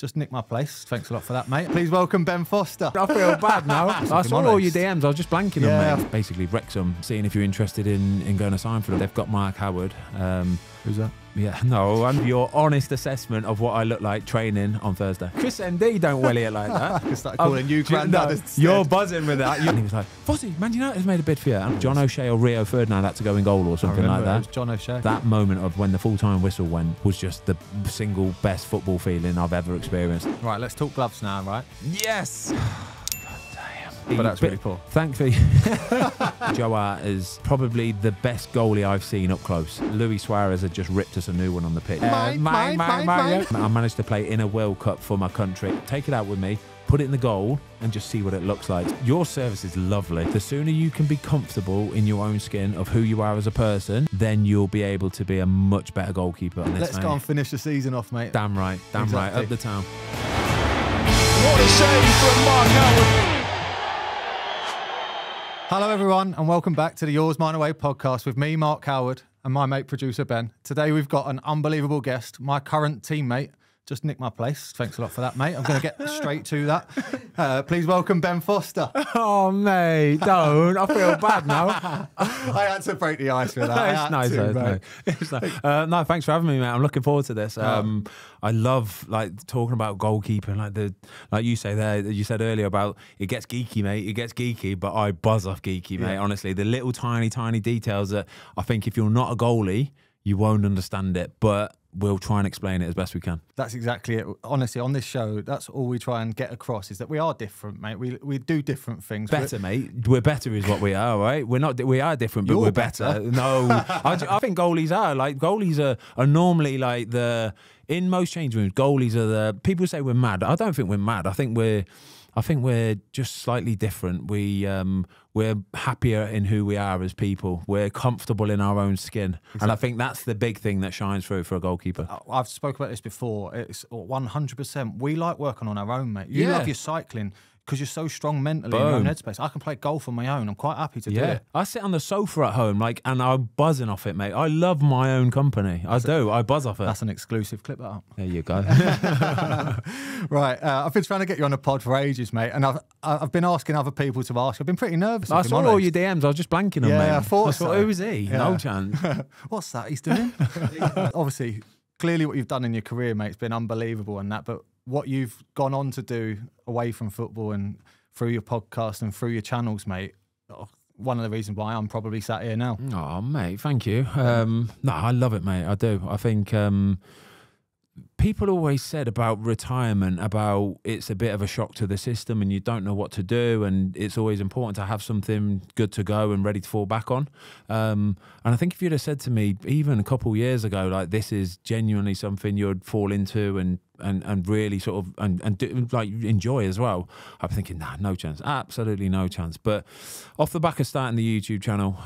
just nicked my place. Thanks a lot for that, mate. Please welcome Ben Foster. I feel bad now. I saw all your DMs. I was just blanking on them, mate. Basically, Wrexham, seeing if you're interested in going to sign for them. They've got Mark Howard. Who's that? Yeah, no, and your honest assessment of what I look like training on Thursday. Chris MD don't welly it like that. I can start calling you granddad. No, you're buzzing with that. And he was like, Fossie, Man United's made a bid for you. And John O'Shea or Rio Ferdinand had to go in goal or something like that. It was John O'Shea. That moment of when the full-time whistle went was just the single best football feeling I've ever experienced. Right, let's talk gloves now, right? Yes! But that's really poor. Thankfully, Joe Hart is probably the best goalie I've seen up close. Luis Suarez had just ripped us a new one on the pitch. Mine. I managed to play in a World Cup for my country. Take it out with me, put it in the goal, and just see what it looks like. Your service is lovely. The sooner you can be comfortable in your own skin of who you are as a person, then you'll be able to be a much better goalkeeper. Let's go and finish the season off, mate. Damn right. Damn exactly. Right. Up the town. What a save from Mark Howard. Hello everyone and welcome back to the Yours Mine Away podcast with me, Mark Howard, and my mate producer Ben. Today we've got an unbelievable guest, my current teammate, just nicked my place. Thanks a lot for that, mate. I'm going to get straight to that. Please welcome Ben Foster. Oh, mate, don't. I feel bad now. I had to break the ice with that. It's nice, no, thanks for having me, mate. I'm looking forward to this. I love like talking about goalkeeping, like you say there. You said earlier about it gets geeky, mate. It gets geeky, but I buzz off geeky, mate. Yeah. Honestly, the little tiny details that I think if you're not a goalie, you won't understand it, but we'll try and explain it as best we can. That's exactly it. Honestly, on this show, that's all we try and get across, is that we are different, mate. We do different things. Better, mate. We're better is what we are, right? We're not. We are different, but we're better. No, I think goalies are. Like, goalies are normally like the... In most change rooms, goalies are the... People say we're mad. I don't think we're mad. I think we're just slightly different. We're happier in who we are as people. We're comfortable in our own skin. Exactly. And I think that's the big thing that shines through for a goalkeeper. I've spoken about this before. It's 100%. We like working on our own, mate. You love your cycling because you're so strong mentally in your own headspace. I can play golf on my own. I'm quite happy to do it. I sit on the sofa at home, like, and I'm buzzing off it, mate. I love my own company. I buzz off it. That's an exclusive clip up. There you go. Right, I've been trying to get you on the pod for ages, mate, and I've been asking other people to ask. I've been pretty nervous. I saw all your DMs. I was just blanking on them, mate. Yeah, I thought, who is he? Yeah. No chance. What's that he's doing? Obviously, clearly what you've done in your career, mate, it's been unbelievable and that, but what you've gone on to do away from football and through your podcast and through your channels, mate, one of the reasons why I'm probably sat here now. Oh, mate, thank you. No, I love it, mate. I do. I think people always said about retirement, about it's a bit of a shock to the system and you don't know what to do, and it's always important to have something good to go and ready to fall back on. And I think if you'd have said to me even a couple of years ago, like, this is genuinely something you'd fall into and really sort of do, like, enjoy as well, I'm thinking, nah, no chance, absolutely no chance. But off the back of starting the YouTube channel,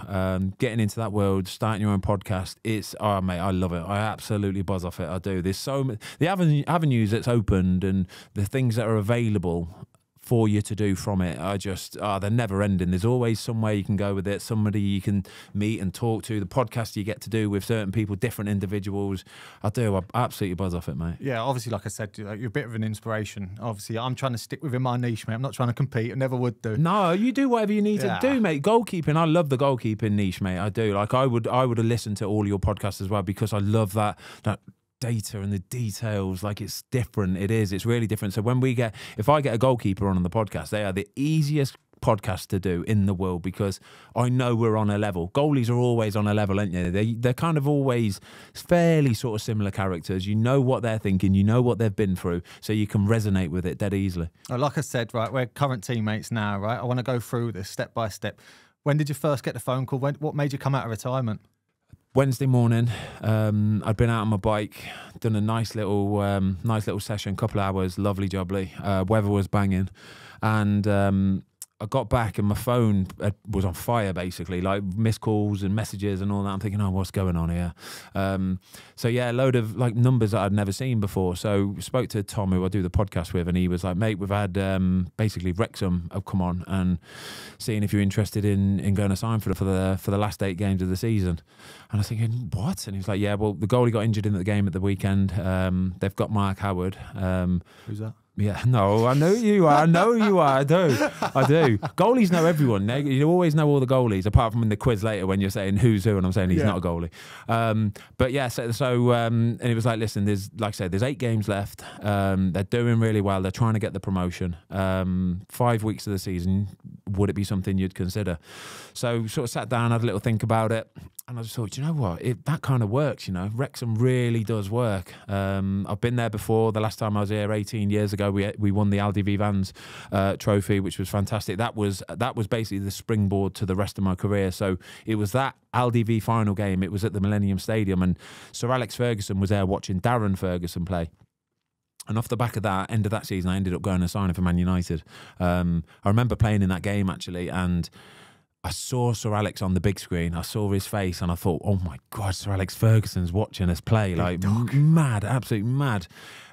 getting into that world, starting your own podcast, it's, oh mate, I love it. I absolutely buzz off it. I do. There's so many, the avenues that's opened and the things that are available for you to do from it are just, they're never ending. There's always somewhere you can go with it, somebody you can meet and talk to, the podcast you get to do with certain people, different individuals. I absolutely buzz off it, mate. Yeah, obviously, like I said, you're a bit of an inspiration. Obviously, I'm trying to stick within my niche, mate. I'm not trying to compete. I never would do. No, you do whatever you need to do, mate. Goalkeeping, I love the goalkeeping niche, mate. I do. Like, I would have listened to all your podcasts as well, because I love that data and the details. Like, it's different. It is. It's really different. So when we get, if I get a goalkeeper on the podcast, they are the easiest podcast to do in the world, because I know we're on a level. Goalies are always on a level, aren't they? They're kind of always fairly sort of similar characters. You know what they're thinking, you know what they've been through, so you can resonate with it dead easily. Like I said, right, we're current teammates now, right? I want to go through this step by step. When did you first get the phone call? What made you come out of retirement? Wednesday morning, I'd been out on my bike, done a nice little session, couple of hours, lovely jubbly. Weather was banging, and I got back and my phone was on fire, basically, like missed calls and messages and all that. I'm thinking, oh, what's going on here? So yeah, a load of like numbers that I'd never seen before. So spoke to Tom, who I do the podcast with, and he was like, mate, we've had basically Wrexham have come on and seeing if you're interested in going to sign for the last 8 games of the season. And I was thinking, what? And he was like, yeah, well, the goalie got injured in the game at the weekend. They've got Mark Howard. Who's that? Yeah, no, I know you are. I know you are. I do. I do. Goalies know everyone. You always know all the goalies, apart from in the quiz later when you're saying who's who, and I'm saying he's not a goalie. But yeah, and it was like, listen, there's, like I said, there's 8 games left. They're doing really well. They're trying to get the promotion. 5 weeks of the season, would it be something you'd consider? So sort of sat down, had a little think about it. And I just thought, you know what, that kind of works, you know. Wrexham really does work. I've been there before. The last time I was here 18 years ago, we won the Aldi V Vans trophy, which was fantastic. That was basically the springboard to the rest of my career. So it was that Aldi V final game. It was at the Millennium Stadium, and Sir Alex Ferguson was there watching Darren Ferguson play. And off the back of that, end of that season, I ended up going and signing for Man United. I remember playing in that game, actually, and I saw Sir Alex on the big screen. I saw his face and I thought, oh my God, Sir Alex Ferguson's watching us play. Like, mad, absolutely mad.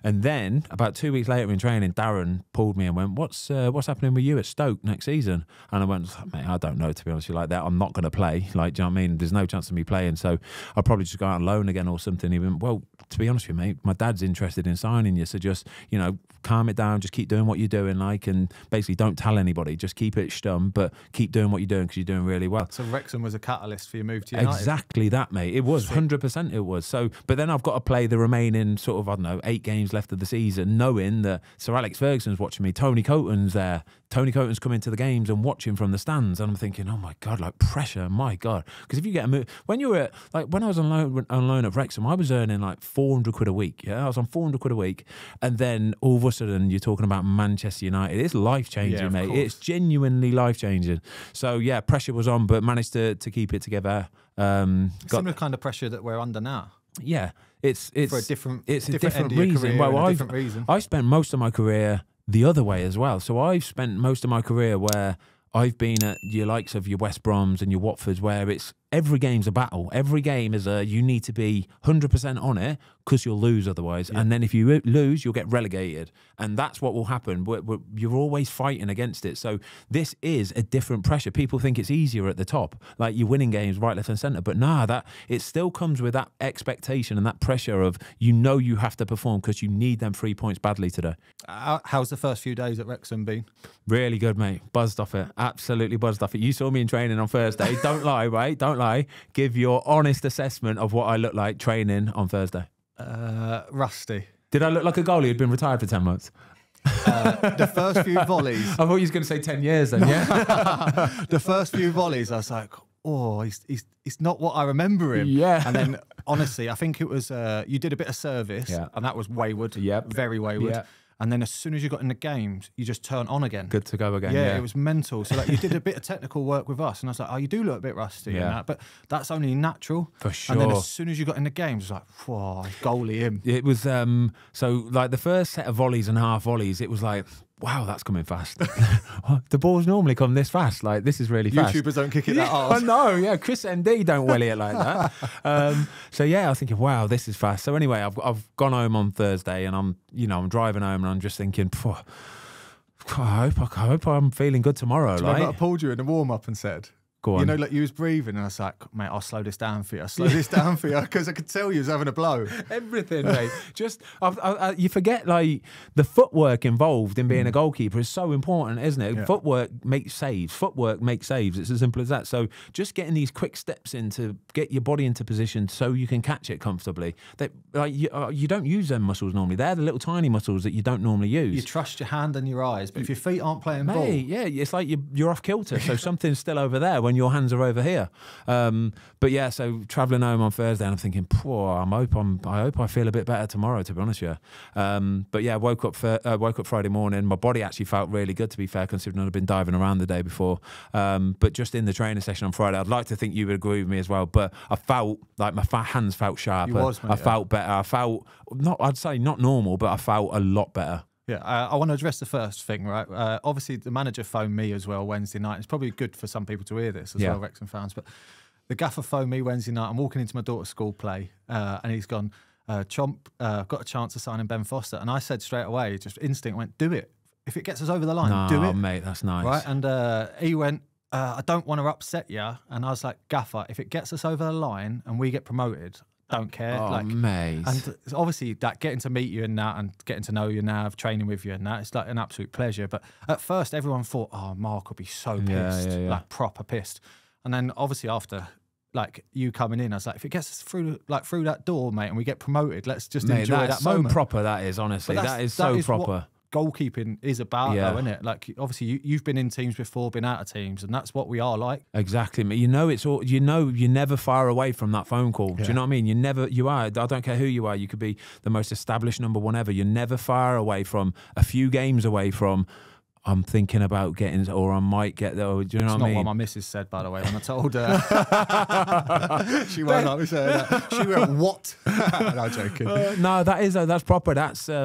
And then about 2 weeks later in training, Darren pulled me and went, what's happening with you at Stoke next season? And I went, mate, I don't know, to be honest with you, like that. I'm not going to play. Like, do you know what I mean? There's no chance of me playing. So I'll probably just go out on loan again or something. He went, well, to be honest with you, mate, my dad's interested in signing you. So just, you know, calm it down. Just keep doing what you're doing, like, and basically don't tell anybody. Just keep it stum, but keep doing what you're doing because you're doing really well. So Wrexham was a catalyst for your move to United. Exactly that, mate. It was 100%. It was. So, but then I've got to play the remaining sort of, I don't know, 8 games left of the season, knowing that Sir Alex Ferguson's watching me, Tony Coton's there, Tony Coton's coming to the games and watching from the stands, and I'm thinking, oh my God, like pressure, my God. Because if you get a move, when you were at, like when I was on loan at Wrexham, I was earning like 400 quid a week. Yeah, I was on 400 quid a week, and then all of a sudden you're talking about Manchester United. It's life changing, yeah, mate. Course. It's genuinely life changing. So yeah, pressure was on, but managed to keep it together. Similar kind of pressure that we're under now. Yeah, it's for a different, it's a different reason. Well, I spent most of my career the other way as well. So I've spent most of my career where I've been at your likes of your West Broms and your Watfords, where it's every game's a battle. Every game is a, you need to be 100% on it because you'll lose otherwise. Yeah. And then if you lose, you'll get relegated. And that's what will happen. You're always fighting against it. So this is a different pressure. People think it's easier at the top. Like you're winning games right, left and centre. But nah, it still comes with that expectation and that pressure of, you know, you have to perform because you need them 3 points badly today. How's the first few days at Wrexham been? Really good, mate. Buzzed off it. Absolutely buzzed off it. You saw me in training on Thursday. Don't lie, right? Don't lie. Give your honest assessment of what I look like training on Thursday. Rusty. Did I look like a goalie who'd been retired for 10 months? The first few volleys. I thought you were going to say 10 years then, yeah? The first few volleys, I was like, oh, he's not what I remember him. Yeah. And then, honestly, I think it was, you did a bit of service, yeah, and that was wayward. Yeah. Very wayward. Yeah. And then as soon as you got in the games, you just turn on again. Good to go again. Yeah, yeah. It was mental. So like, you did a bit of technical work with us, and I was like, oh, you do look a bit rusty, yeah, and that, but that's only natural. For sure. And then as soon as you got in the games, it was like, whoa, goalie him. It was, so like the first set of volleys and half volleys, it was like, wow, that's coming fast. The balls normally come this fast. Like, this is really fast. YouTubers don't kick it that hard. I know, yeah. Chris MD don't welly it like that. So, yeah, I was thinking, wow, this is fast. So, anyway, I've gone home on Thursday and I'm, you know, I'm driving home and I'm just thinking, phew, I hope I'm feeling good tomorrow. Do you remember I pulled you in the warm-up and said... Go on. You know, like you was breathing, and I was like, mate, I'll slow this down for you. I'll slow this down for you, because I could tell you was having a blow. Everything, mate. Just, you forget, like, the footwork involved in being a goalkeeper is so important, isn't it? Yeah. Footwork makes saves. Footwork makes saves. It's as simple as that. So just getting these quick steps in to get your body into position so you can catch it comfortably. That, like, you don't use them muscles normally. They're the little tiny muscles that you don't normally use. You trust your hand and your eyes, but if your feet aren't playing ball... yeah, it's like you're off kilter, so something's still over there when your hands are over here. But yeah, so travelling home on Thursday and I'm thinking, poor, I hope I feel a bit better tomorrow, to be honest with you. But yeah, woke up Friday morning. My body actually felt really good, to be fair, considering I'd been diving around the day before. But just in the training session on Friday, I'd like to think you would agree with me as well, but I felt like my hands felt sharper. You was, mate, I felt better. I felt, I'd say not normal, but I felt a lot better. Yeah, I want to address the first thing, right? Obviously, the manager phoned me as well Wednesday night. It's probably good for some people to hear this as well, Wrexham fans. But the gaffer phoned me Wednesday night. I'm walking into my daughter's school play and he's gone, Chomp, I've got a chance of signing Ben Foster. And I said straight away, just instinct went, do it. If it gets us over the line, do it. Oh, mate, that's nice. Right? And he went, I don't want to upset you. And I was like, gaffer, if it gets us over the line and we get promoted, don't care. Oh, like, mate. And obviously, that getting to meet you and that and getting to know you now, training with you and that, it's like an absolute pleasure. But at first, everyone thought, oh, Mark will be so pissed, like proper pissed. And then obviously after... like you coming in, I was like, if it gets us through, like through that door, mate, and we get promoted, let's just enjoy that moment. So proper that is, honestly, that is so proper. What goalkeeping is about, though, isn't it? Like, obviously, you've been in teams before, been out of teams, and that's what we are like. Exactly, mate. You know, it's all. You know, you're never far away from that phone call. Do you know what I mean? You never. You are. I don't care who you are. You could be the most established number one ever. You're never far away from. A few games away from. I'm thinking about getting, or I might get there. Do you know what I mean? It's not what my missus said, by the way, when I told her. She won't let me say that. She went, what? No, joking. No, that is, that's proper. That's a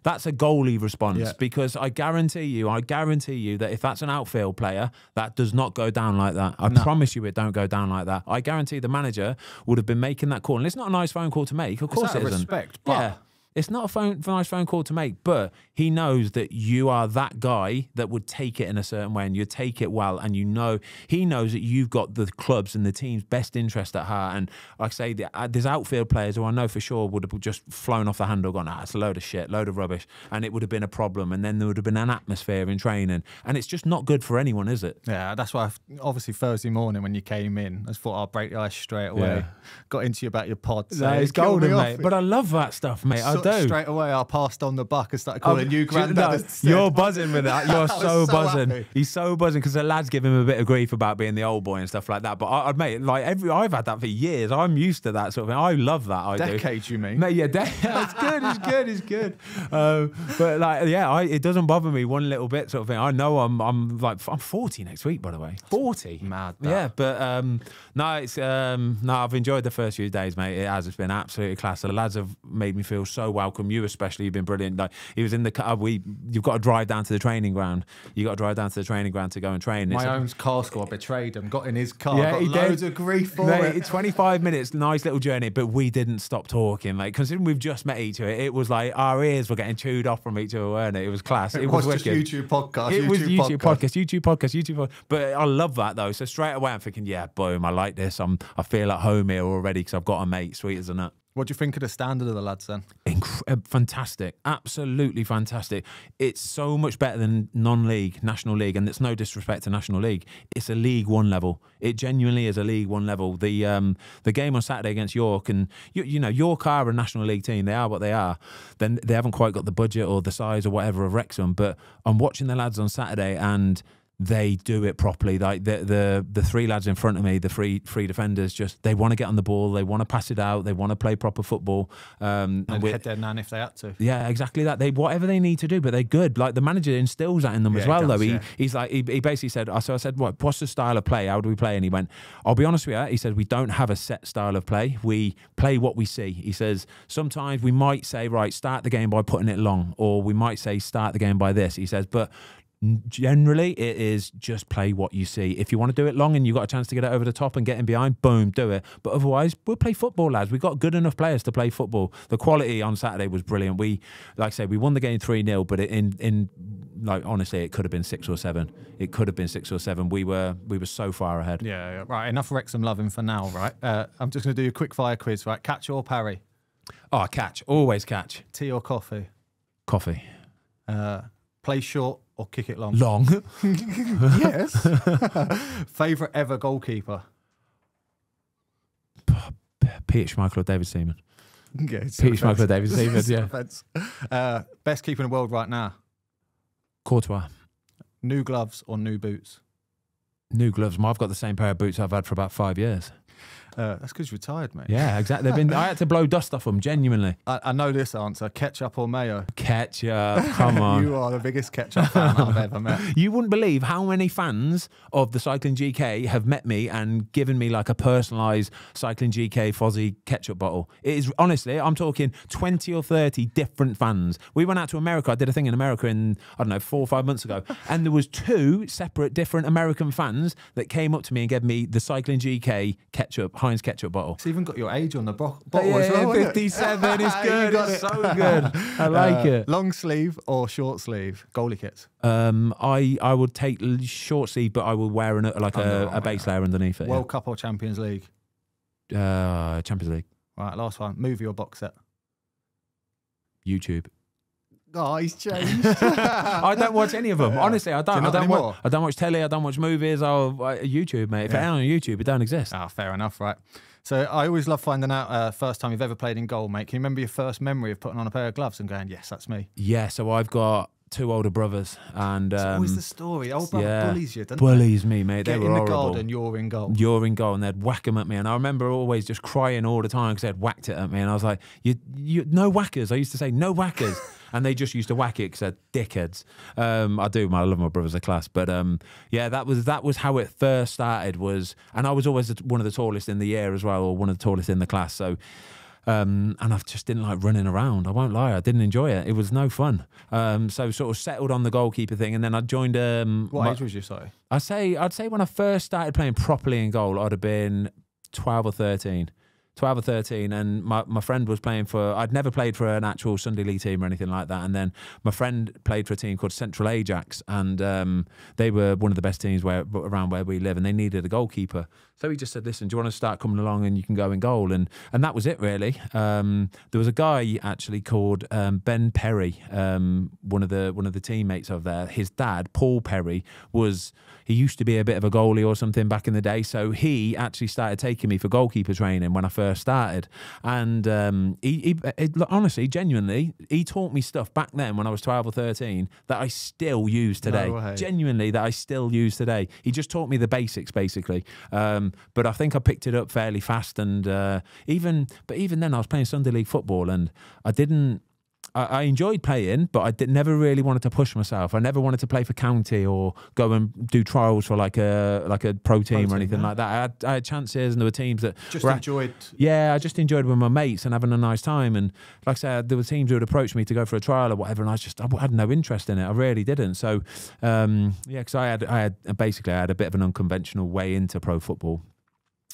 goalie response because I guarantee you that if that's an outfield player, that does not go down like that. I promise you it don't go down like that. I guarantee the manager would have been making that call. And it's not a nice phone call to make. Of course it isn't. Respect, but... yeah. It's not a nice phone call to make, but he knows that you are that guy that would take it in a certain way and you take it well, and you know he knows that you've got the club's and the team's best interest at heart. And like I say, there's outfield players who I know for sure would have just flown off the handle, gone, ah, it's a load of shit, load of rubbish, and it would have been a problem, and then there would have been an atmosphere in training, and it's just not good for anyone, is it? Yeah, that's why obviously Thursday morning when you came in, I just thought I'll break the ice straight away. Yeah. Got into you about your pod. That is golden, mate. But I love that stuff, mate. Straight away, I passed on the buck and started calling you granddad. No, you're buzzing with that. You're so buzzing. Happy. He's so buzzing because the lads give him a bit of grief about being the old boy and stuff like that. But mate, like I've had that for years. I'm used to that sort of thing. I love that. Decades, you mean? Mate, yeah, it's good. It's good. It's good. But like, yeah, it doesn't bother me one little bit, sort of thing. I know I'm 40 next week, by the way. 40. Mad. That. Yeah, but no, it's no. I've enjoyed the first few days, mate. It has. It's been absolutely class. The lads have made me feel so welcome. You especially, you've been brilliant. Like he was in the car. You've got to drive down to the training ground. You got to drive down to the training ground to go and train. My own car squad betrayed him. Got in his car. Yeah, got loads of grief for it. 25 minutes, nice little journey, but we didn't stop talking. Like considering we've just met each other, it was like our ears were getting chewed off from each other, weren't it? It was class. It was just YouTube podcast. It was YouTube podcast. YouTube podcast. YouTube podcast. But I love that though. So straight away I'm thinking, yeah, boom, I like this. I feel at home here already because I've got a mate. Sweet as a nut. What do you think of the standard of the lads then? Fantastic. Absolutely fantastic. It's so much better than non-league, National League, and it's no disrespect to National League. It's a League One level. It genuinely is a League One level. The game on Saturday against York, and you know, York are a National League team. They are what they are. Then they haven't quite got the budget or the size or whatever of Wrexham, but I'm watching the lads on Saturday and they do it properly. Like the three lads in front of me, the three defenders, just they want to get on the ball, they want to pass it out, they want to play proper football. And head their nan if they had to. Yeah, exactly that. They whatever they need to do, but they're good. Like the manager instills that in them as well. Though he's like he basically said, so I said, what's the style of play? How do we play? And he went, I'll be honest with you. He said we don't have a set style of play. We play what we see. He says sometimes we might say right, start the game by putting it long, or we might say start the game by this. He says, but generally it is just play what you see. If you want to do it long and you've got a chance to get it over the top and get in behind, boom, do it. But otherwise we'll play football, lads. We've got good enough players to play football. The quality on Saturday was brilliant. We, like I say, we won the game 3-0, but in like honestly it could have been 6 or 7. It could have been 6 or 7. We were so far ahead. Yeah. Right, enough Wrexham loving for now, right? I'm just going to do a quick fire quiz, right? Catch or parry? Oh, catch. Always catch. Tea or coffee? Coffee. Play short or kick it long? Long. Yes. Favourite ever goalkeeper? Peter Schmeichel or David Seaman? Yeah, Peter Schmeichel or David Seaman, yeah. Best keeper in the world right now? Courtois. New gloves or new boots? New gloves. I've got the same pair of boots I've had for about 5 years. That's because you're retired, mate. Yeah, exactly. I had to blow dust off them, genuinely. I know this answer. Ketchup or mayo? Ketchup, come on. You are the biggest ketchup fan I've ever met. You wouldn't believe how many fans of the Cycling GK have met me and given me like a personalised Cycling GK Fozzy ketchup bottle. It is, honestly, I'm talking 20 or 30 different fans. We went out to America. I did a thing in America in, I don't know, 4 or 5 months ago. And there was 2 separate different American fans that came up to me and gave me the Cycling GK ketchup, Heinz ketchup bottle. It's even got your age on the bottle as well. 57, it's good. It's so good. I like it. Long sleeve or short sleeve goalie kits? I would take short sleeve, but I will wear a base layer underneath it. World Cup or Champions League? Champions League. Right, last one. Movie or box set? YouTube. Oh, he's changed. I don't watch any of them. Honestly, I don't. I don't watch telly. I don't watch movies. YouTube, mate. If it ain't on YouTube, it don't exist. Ah, fair enough, right? So I always love finding out first time you've ever played in goal, mate. Can you remember your first memory of putting on a pair of gloves and going, "Yes, that's me"? Yeah. So I've got 2 older brothers, and it's always the story. Old brother bullies you, doesn't he? Bullies me, mate. They were horrible. Get in the garden, you're in goal. You're in goal, and they'd whack them at me. And I remember always just crying all the time because they'd whacked it at me, and I was like, "You, no whackers." I used to say, "No whackers." And they just used to whack it because they're dickheads. I love my brothers, a class. But yeah, that was how it first started. And I was always one of the tallest in the year as well, or one of the tallest in the class. So, and I just didn't like running around. I won't lie, I didn't enjoy it. It was no fun. So sort of settled on the goalkeeper thing, and then I joined. What age was you, sorry? I'd say when I first started playing properly in goal, I'd have been 12 or 13. 12 or 13, and my friend was playing for... I'd never played for an actual Sunday League team or anything like that, and then my friend played for a team called Central Ajax, and they were one of the best teams around where we live, and they needed a goalkeeper. So he just said, listen, do you want to start coming along and you can go in goal? And that was it, really. There was a guy, actually, called Ben Perry, one of the teammates of there. His dad, Paul Perry, he used to be a bit of a goalie or something back in the day, so he actually started taking me for goalkeeper training when I first started. And honestly, genuinely, he taught me stuff back then when I was 12 or 13 that I still use today. No way. Genuinely, that I still use today. He just taught me the basics, basically. But I think I picked it up fairly fast, and even then I was playing Sunday League football, and I enjoyed playing, but never really wanted to push myself. I never wanted to play for county or go and do trials for like a pro team or anything like that. I had chances, and there were teams that just enjoyed. Yeah, I just enjoyed with my mates and having a nice time. And like I said, there were teams who would approach me to go for a trial or whatever, and I had no interest in it. I really didn't. So yeah, because I had a bit of an unconventional way into pro football.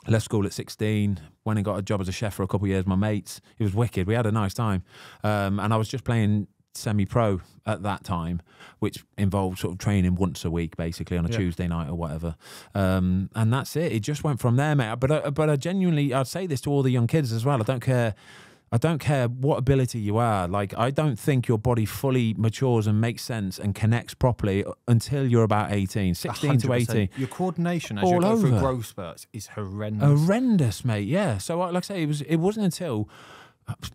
Left school at 16, went and got a job as a chef for a couple of years. My mates, it was wicked. We had a nice time. And I was just playing semi-pro at that time, which involved sort of training once a week, basically, on a Tuesday night or whatever. And that's it. It just went from there, mate. But I genuinely, I'd say this to all the young kids as well. I don't care what ability you are. Like, I don't think your body fully matures and makes sense and connects properly until you're about 18, 16 to 18. Your coordination as you go through growth spurts is horrendous. Horrendous, mate, yeah. So, like I say, it wasn't until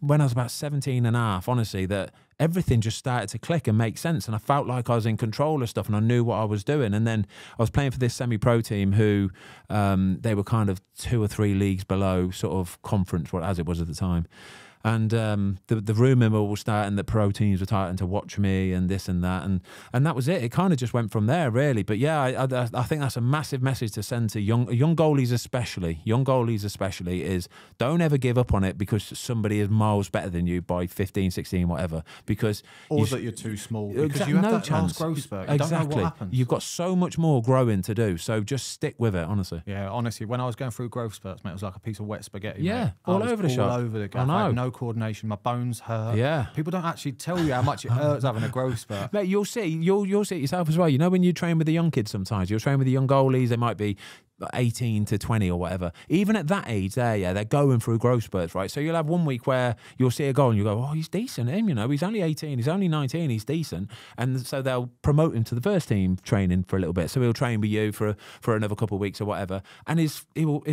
when I was about 17 and a half, honestly, that everything just started to click and make sense, and I felt like I was in control of stuff and I knew what I was doing. And then I was playing for this semi-pro team who they were kind of 2 or 3 leagues below sort of conference, as it was at the time. And the rumour was starting that pro teams were starting to watch me and this and that. And that was it. It kind of just went from there, really. But yeah, I think that's a massive message to send to young goalies especially. Young goalies especially is don't ever give up on it because somebody is miles better than you by 15, 16, whatever. Or that you're too small. Because you have no chance. Growth spurt. You don't know what happens. You've got so much more growing to do. So just stick with it, honestly. Yeah, honestly, when I was going through growth spurts, mate, it was like a piece of wet spaghetti. Yeah, mate. All over the shop. I know. Coordination, my bones hurt. Yeah, people don't actually tell you how much it hurts having a growth spurt. Mate, you'll see it yourself as well. You know, when you train with the young kids, sometimes you'll train with the young goalies. They might be 18 to 20 or whatever. Even at that age, they're going through growth spurts, right? So you'll have one week where you'll see a goal and you go, oh, he's decent, him, you know, he's only 18, he's only 19, he's decent. And so they'll promote him to the first team training for a little bit. So he'll train with you for another couple of weeks or whatever. And his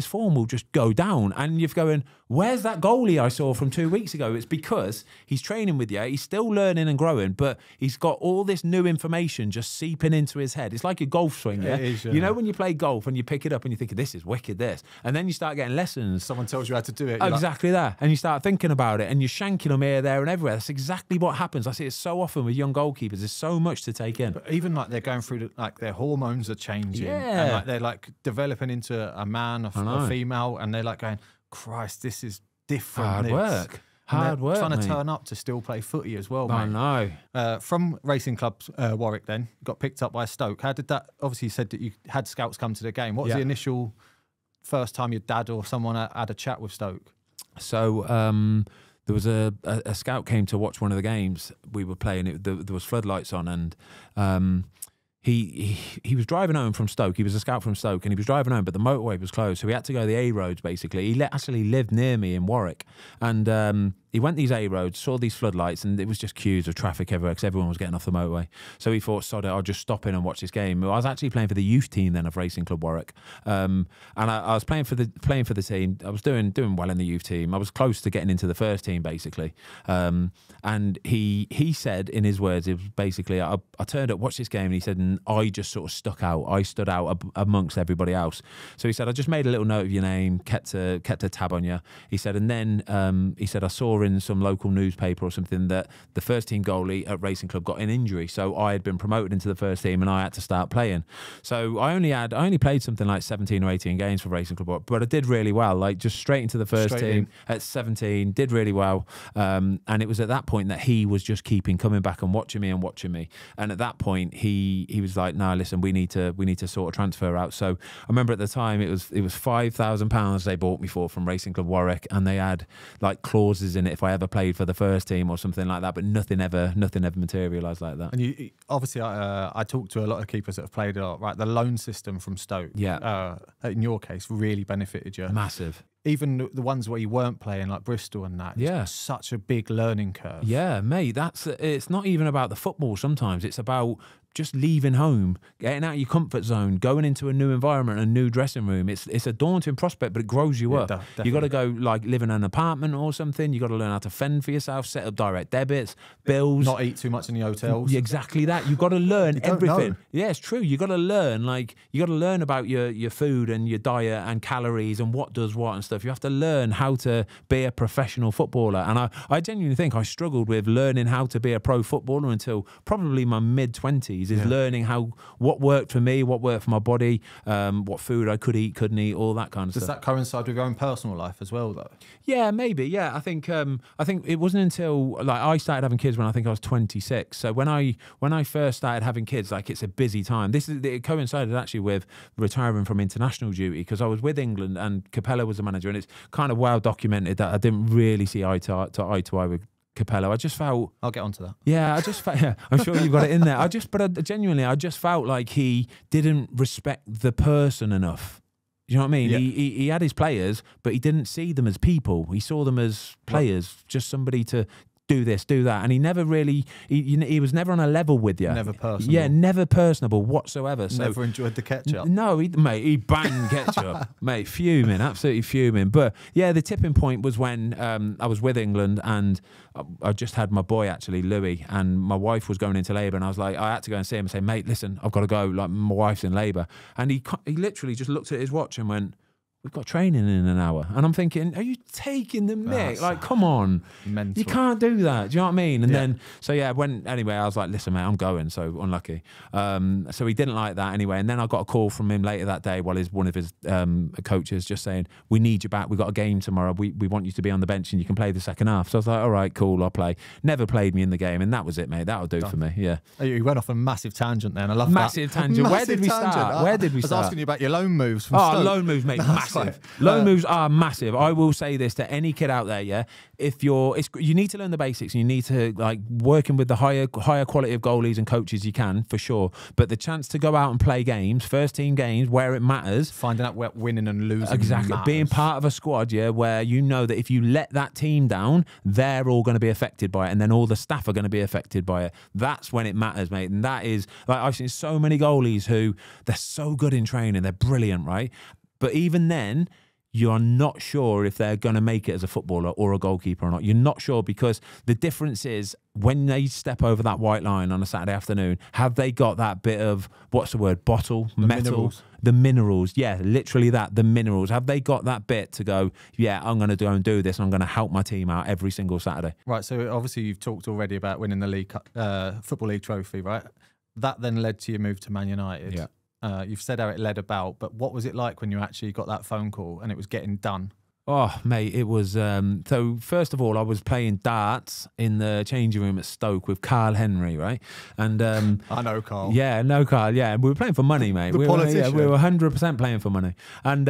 form will just go down. And you're going, where's that goalie I saw from 2 weeks ago? It's because he's training with you, he's still learning and growing, but he's got all this new information just seeping into his head. It's like a golf swing, yeah? It is, yeah. You know when you play golf and you pick it food up and you're thinking, this is wicked, this. And then you start getting lessons. Someone tells you how to do it. Exactly that. And you start thinking about it and you're shanking them here, there and everywhere. That's exactly what happens. I see it so often with young goalkeepers. There's so much to take in. But even like they're going through, like their hormones are changing. Yeah. And like they're like developing into a man, a female, and they're like going, Christ, this is different. Hard work. Hard work, trying to turn up to still play footy as well, mate. I know. From Racing Club Warwick then, got picked up by Stoke. How did that, obviously you said that you had scouts come to the game. What was the initial first time your dad or someone had a chat with Stoke? So there was a scout came to watch one of the games we were playing. There was floodlights on and he was driving home from Stoke. He was a scout from Stoke and he was driving home, but the motorway was closed. So he had to go the A roads, basically. He actually lived near me in Warwick. And he went these A roads, saw these floodlights, and it was just queues of traffic everywhere because everyone was getting off the motorway. So he thought, sod it, I'll just stop in and watch this game. I was actually playing for the youth team then of Racing Club Warwick. And I was playing for the team. I was doing well in the youth team. I was close to getting into the first team, basically. And he said, in his words, it was basically, I turned up, watched this game, and he said, I just sort of stuck out. I stood out amongst everybody else. So he said, I just made a little note of your name, kept a tab on you. He said, and then he said, I saw in some local newspaper or something that the first team goalie at Racing Club got an injury. So I had been promoted into the first team and I had to start playing. So I only played something like 17 or 18 games for Racing Club, but I did really well, like just straight into the first team at 17, did really well. And it was at that point that he was just coming back and watching me. And at that point he was like, no, listen, we need to sort of transfer out. So I remember at the time it was £5,000 they bought me for from Racing Club Warwick, and they had like clauses in it if I ever played for the first team or something like that, but nothing ever materialised like that. And you obviously, I talked to a lot of keepers that have played a lot, right? The loan system from Stoke, in your case, really benefited you. Massive. Even the ones where you weren't playing, like Bristol and that, it's such a big learning curve. Yeah, mate, it's not even about the football sometimes. It's about just leaving home, getting out of your comfort zone, going into a new environment, a new dressing room. It's a daunting prospect, but it grows you up. You've got to go like live in an apartment or something. You've got to learn how to fend for yourself, set up direct debits, bills. Not eat too much in the hotels. Exactly that. You've got to learn everything. Know. Yeah, it's true. You've got to learn, like, you've got to learn about your food and your diet and calories and what does what and stuff. You have to learn how to be a professional footballer. And I genuinely think I struggled with learning how to be a pro footballer until probably my mid-20s. Is learning what worked for me, what worked for my body, what food I could eat, couldn't eat, all that kind of stuff. Does that coincide with your own personal life as well, though? Yeah, maybe. Yeah, I think it wasn't until like I started having kids when I think I was 26. So when I first started having kids, like it's a busy time. It coincided actually with retiring from international duty because I was with England and Capello was the manager, and it's kind of well documented that I didn't really see eye to eye with Capello. I just felt... I'll get onto that. Yeah, I just felt... Yeah, I'm sure you've got it in there. I just felt like he didn't respect the person enough. You know what I mean? Yeah. He had his players, but he didn't see them as people. He saw them as players, just somebody to... do this, do that, and he never really, he was never on a level with you. Never personable. Yeah, never personable whatsoever. So, never enjoyed the ketchup. No, mate, he banged ketchup, mate, fuming, absolutely fuming. But yeah, the tipping point was when I was with England and I just had my boy actually, Louis, and my wife was going into labour, and I was like, I had to go and see him and say, mate, listen, I've got to go. Like my wife's in labour, and he literally just looked at his watch and went, we've got training in an hour. And I'm thinking, are you taking the mick? Like, come on. Mental. You can't do that. Do you know what I mean? And then, so yeah, anyway, I was like, listen, mate, I'm going. So unlucky. So he didn't like that anyway. And then I got a call from him later that day while one of his coaches just saying, we need you back. We've got a game tomorrow. We want you to be on the bench and you can play the second half. So I was like, all right, cool, I'll play. Never played me in the game. And that was it, mate. That'll do for me. Yeah. You went off a massive tangent then. I love that. Massive tangent. Where did we start? Where did we start? I was asking you about your loan moves. Loan moves, mate. Loan moves are massive. I will say this to any kid out there, yeah. You need to learn the basics and you need to like working with the higher quality of goalies and coaches you can for sure. But the chance to go out and play games, first team games where it matters, finding out where winning and losing matters. Being part of a squad, yeah, where you know that if you let that team down, they're all going to be affected by it, and then all the staff are going to be affected by it. That's when it matters, mate. And that is like I've seen so many goalies who they're so good in training, they're brilliant, right? But even then, you're not sure if they're going to make it as a footballer or a goalkeeper or not. You're not sure, because the difference is when they step over that white line on a Saturday afternoon, have they got that bit of, what's the word, bottle, the metal, minerals. The minerals. Yeah, literally that, the minerals. Have they got that bit to go, yeah, I'm going to go and do this. I'm going to help my team out every single Saturday. Right, so obviously you've talked already about winning the league, Football League trophy, right? That then led to your move to Man United. Yeah. You've said how it led about, but what was it like when you actually got that phone call and it was getting done? Oh, mate, it was... so, first of all, I was playing darts in the changing room at Stoke with Carl Henry, right? And I know Carl. Yeah, no Carl, yeah. We were playing for money, mate. We were, yeah, we were 100% playing for money. And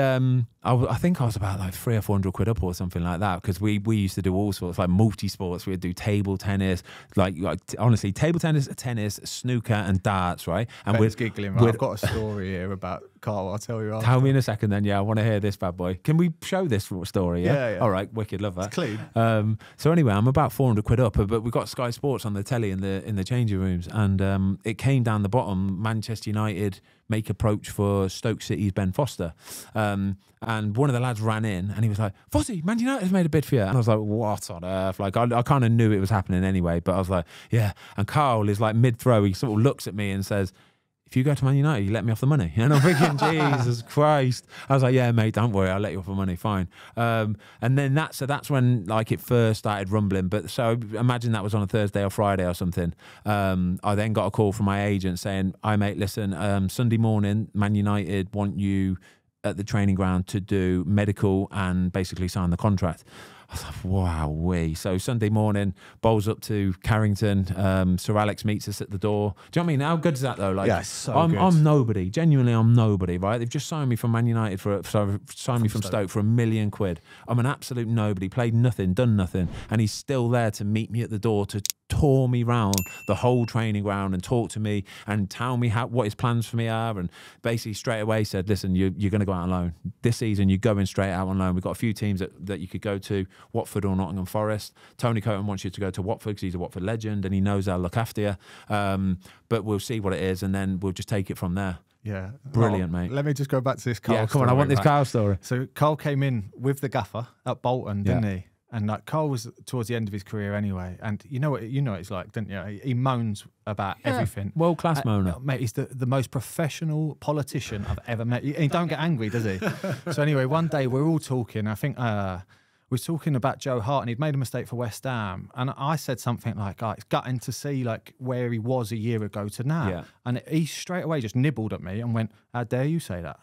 I think I was about like 300 or 400 quid up or something like that, because we used to do all sorts, like multi-sports. We'd do table tennis, like honestly, table tennis, snooker and darts, right? And we're giggling, right? I've got a story here about Carl, I'll tell you after. Tell me in a second then, yeah, I want to hear this bad boy. Can we show this story? Yeah, yeah, yeah. All right, wicked, love that. It's clean. So anyway, I'm about 400 quid up, but we got Sky Sports on the telly in the changing rooms, and it came down the bottom, Manchester United make approach for Stoke City's Ben Foster. And one of the lads ran in and he was like, "Fossie, Man United has made a bid for you." And I was like, what on earth? Like, I kind of knew it was happening anyway, but I was like, yeah. And Carl is like mid-throw, he sort of looks at me and says, "If you go to Man United, you let me off the money." And I'm thinking, Jesus Christ. I was like, yeah, mate, don't worry, I'll let you off the money, fine. And then that's when like it first started rumbling. But so imagine that was on a Thursday or Friday or something. I then got a call from my agent saying, "Hi, mate, listen, Sunday morning, Man United want you at the training ground to do medical and basically sign the contract." I was like, wow-wee. So Sunday morning, bowls up to Carrington. Sir Alex meets us at the door. Do you know what I mean? How good is that, though? Like, yeah, so I'm nobody. Genuinely, I'm nobody, right? They've just signed me from Man United, signed me from Stoke for £1 million quid. I'm an absolute nobody, played nothing, done nothing. And he's still there to meet me at the door, to tour me round the whole training ground and talk to me and tell me what his plans for me are, and basically straight away said, "Listen, you're going to go out on loan. This season, you're going straight out on loan. We've got a few teams that you could go to, Watford or Nottingham Forest. Tony Coton wants you to go to Watford because he's a Watford legend and he knows they'll look after you. But we'll see what it is and then we'll just take it from there." Yeah. Brilliant, mate. Let me just go back to this Carl story. Yeah, come on, I want this Carl story. So Carl came in with the gaffer at Bolton, didn't he? And like Carl was towards the end of his career anyway, and you know what it's like, don't you? He moans about everything. World class moaner, mate. He's the most professional politician I've ever met. He don't get angry, does he? So anyway, one day we're all talking. I think we were talking about Joe Hart, and he'd made a mistake for West Ham, and I said something like, "Oh, it's gutting to see like where he was a year ago to now." Yeah. And he straight away just nibbled at me and went, "How dare you say that?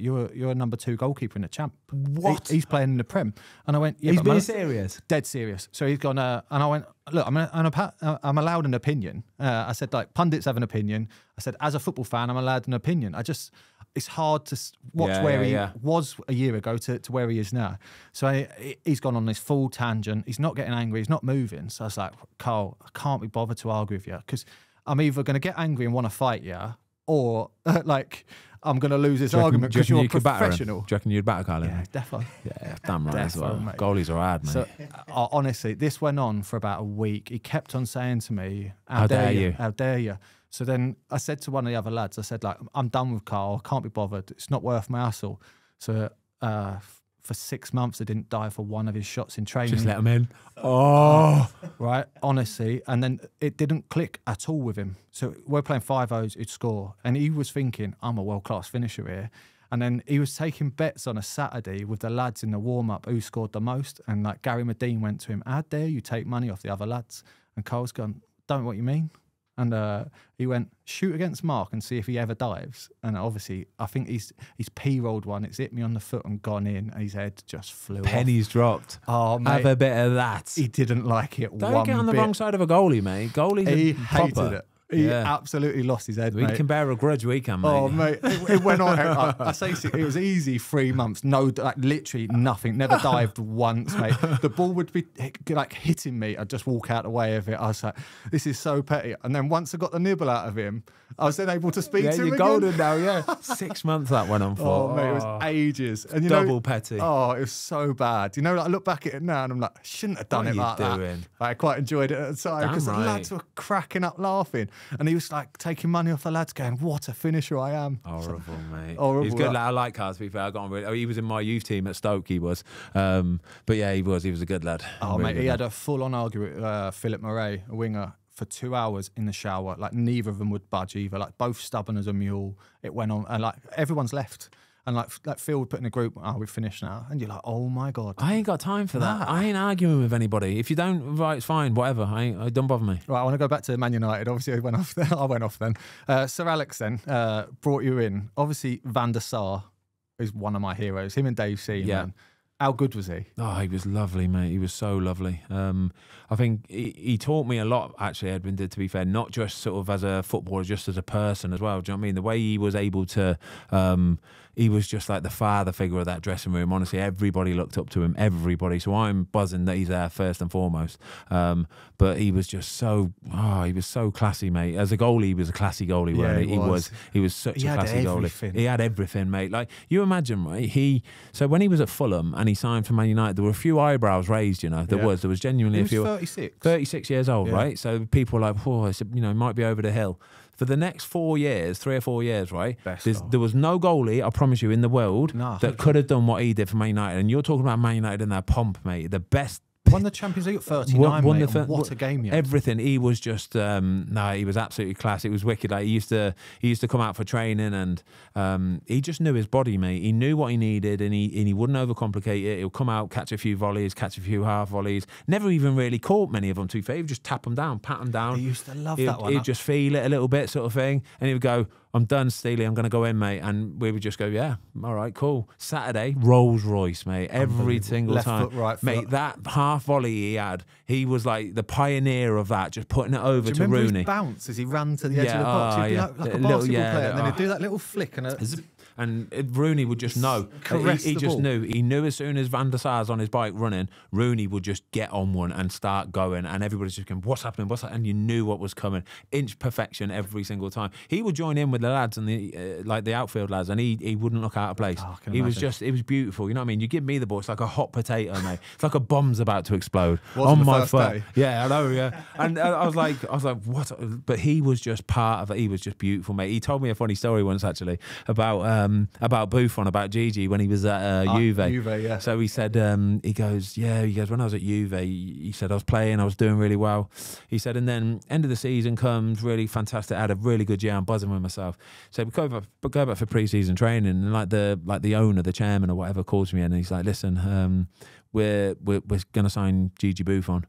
You're a #2 goalkeeper in the champ. What? He's playing in the Prem." And I went, yeah, he's being serious, dead serious. So he's gone, and I went, "Look, I'm allowed an opinion." I said, like, pundits have an opinion. I said, as a football fan, I'm allowed an opinion. I just, it's hard to watch where he was a year ago to where he is now. So he's gone on this full tangent. He's not getting angry. He's not moving. So I was like, "Carl, I can't be bothered to argue with you, because I'm either going to get angry and want to fight you, or like, I'm going to lose this argument because you're professional." Do you reckon you'd batter Carl Henry? Yeah, definitely. Yeah, damn right as well. Mate. Goalies are hard, mate. So, honestly, this went on for about a week. He kept on saying to me, "How dare you? How dare you?" So then I said to one of the other lads, I said, like, "I'm done with Carl. I can't be bothered. It's not worth my hassle." So for 6 months, I didn't die for one of his shots in training. Just let him in. Oh, right. Honestly. And then it didn't click at all with him. So we're playing 5-0s, he'd score. And he was thinking, "I'm a world-class finisher here." And then he was taking bets on a Saturday with the lads in the warm-up who scored the most. And like Gary Medine went to him, "How dare you take money off the other lads?" And Carl's gone, "Don't know what you mean." And he went, "Shoot against Mark and see if he ever dives." And obviously, I think he's p-rolled one. It's hit me on the foot and gone in, and his head just flew off. Pennies dropped. Oh, mate. Have a bit of that. He didn't like it one bit. Don't get on the wrong side of a goalie, mate. Goalies are proper. He hated it. He absolutely lost his head, mate. We can bear a grudge, we can, mate. Oh, mate, it went on. I say it was easy 3 months. No, like, literally nothing. Never dived once, mate. The ball would be like hitting me. I'd just walk out the way of it. I was like, this is so petty. And then once I got the nibble out of him, I was then able to speak to him. Yeah, you're golden now, yeah. 6 months that went on for. Oh, mate, it was ages. And you double petty. Oh, it was so bad. You know, like, I look back at it now and I'm like, I shouldn't have done it like that. I quite enjoyed it at the time because the lads were cracking up laughing. and he was like taking money off the lads, going, "What a finisher I am!" Horrible, mate. Horrible. He's good. Like, I like Carl. To be fair, I got on really. He was in my youth team at Stoke. He was, but yeah, he was. He was a good lad. Oh, really, mate, he had a full-on argument with Philip Murray, a winger, for 2 hours in the shower. Like, neither of them would budge either. Like, both stubborn as a mule. It went on, and like everyone's left. And like Phil would put in a group, "Oh, we've finished now." And you're like, "Oh my God. I ain't got time for that. I ain't arguing with anybody. If you don't, right, it's fine, whatever. It don't bother me." Right, I want to go back to Man United. Obviously, I went off then. Sir Alex then brought you in. Obviously, van der Sar is one of my heroes. Him and Dave Seaman. Yeah. How good was he? Oh, he was lovely, mate. He was so lovely. I think he taught me a lot, actually, Edwin did, to be fair, not just sort of as a footballer, just as a person as well. Do you know what I mean? The way he was able to... he was just like the father figure of that dressing room. Honestly, everybody looked up to him, everybody. So I'm buzzing that he's there first and foremost. But he was just so, he was so classy, mate. As a goalie, he was a classy goalie, wasn't he? He was such a classy goalie. He had everything, mate. Like, you imagine, right? So when he was at Fulham and he signed for Man United, there were a few eyebrows raised, you know. There was genuinely a few. He was 36. 36 years old, right? So people were like, "Whoa," you know, might be over the hill. For the next 4 years, 3 or 4 years, right? There was no goalie, I promise you, in the world that could have done what he did for Man United. And you're talking about Man United in their pomp, mate. The best. Won the Champions League at 39, mate, what a game. Everything. He was just, he was absolutely class. It was wicked. Like, he used to come out for training, and he just knew his body, mate. He knew what he needed, and he wouldn't overcomplicate it. He'll come out, catch a few volleys, catch a few half volleys. Never even really caught many of them, to be fair. He'd just tap them down, pat them down. He used to love that one. He'd just feel it a little bit, sort of thing. And he would go, "I'm done, Steely. I'm going to go in, mate." And we would just go, "Yeah, all right, cool." Saturday, Rolls Royce, mate. Every single time. Left foot, right foot. Mate, that half volley he had, he was like the pioneer of that, just putting it over to Rooney. Do you remember his bounce as he ran to the edge of the box? He'd be like a basketball player, and then he'd do that little flick. And Rooney would just know. He just knew. He knew as soon as Van der Sar's on his bike running, Rooney would just get on one and start going. And everybody's just going, "What's happening? What's happening?" And you knew what was coming. Inch perfection every single time. He would join in with the lads and the outfield lads, and he wouldn't look out of place. Oh, he was just, it was beautiful. You know what I mean? You give me the ball, it's like a hot potato, mate. It's like a bomb's about to explode on my foot. Yeah, I know. Yeah, and I was like, what? But he was just part of it. He was just beautiful, mate. He told me a funny story once, actually, about Buffon, about Gigi, when he was at Juve. Yeah. So he said, he goes, "When I was at Juve," he said, "I was playing, I was doing really well." He said, "And then end of the season comes, really fantastic. I had a really good year. I'm buzzing with myself." So we go back for pre-season training, and like the owner, the chairman or whatever, calls me in, and he's like, "Listen, we're going to sign Gigi Buffon.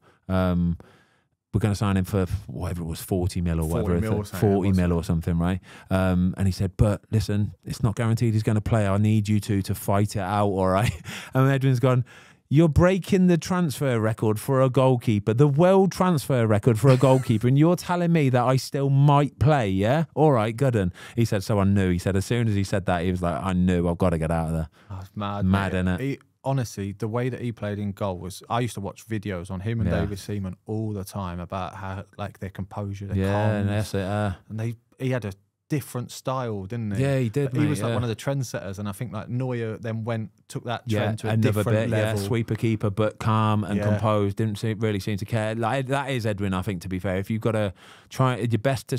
We're going to sign him for whatever it was, 40 mil or whatever, 40 mil or something, right?" And he said, "But listen, it's not guaranteed he's going to play. I need you two to fight it out, all right?" And Edwin's gone, "You're breaking the transfer record for a goalkeeper, the world transfer record for a goalkeeper, and you're telling me that I still might play, yeah? All right, good un." He said, so I knew. He said, as soon as he said that, he was like, "I knew, I've got to get out of there." That's mad. Mad, innit? Honestly, the way that he played in goal was... I used to watch videos on him and David Seaman all the time about how, like, their composure, their calmness. And that's it. And he had a different style, didn't he? Yeah, he did. He was like one of the trendsetters, and I think like Neuer then took that trend to a different level. Yeah, sweeper keeper, but calm and composed. Didn't really seem to care. Like, that is Edwin, I think, to be fair. If you've got to try, your best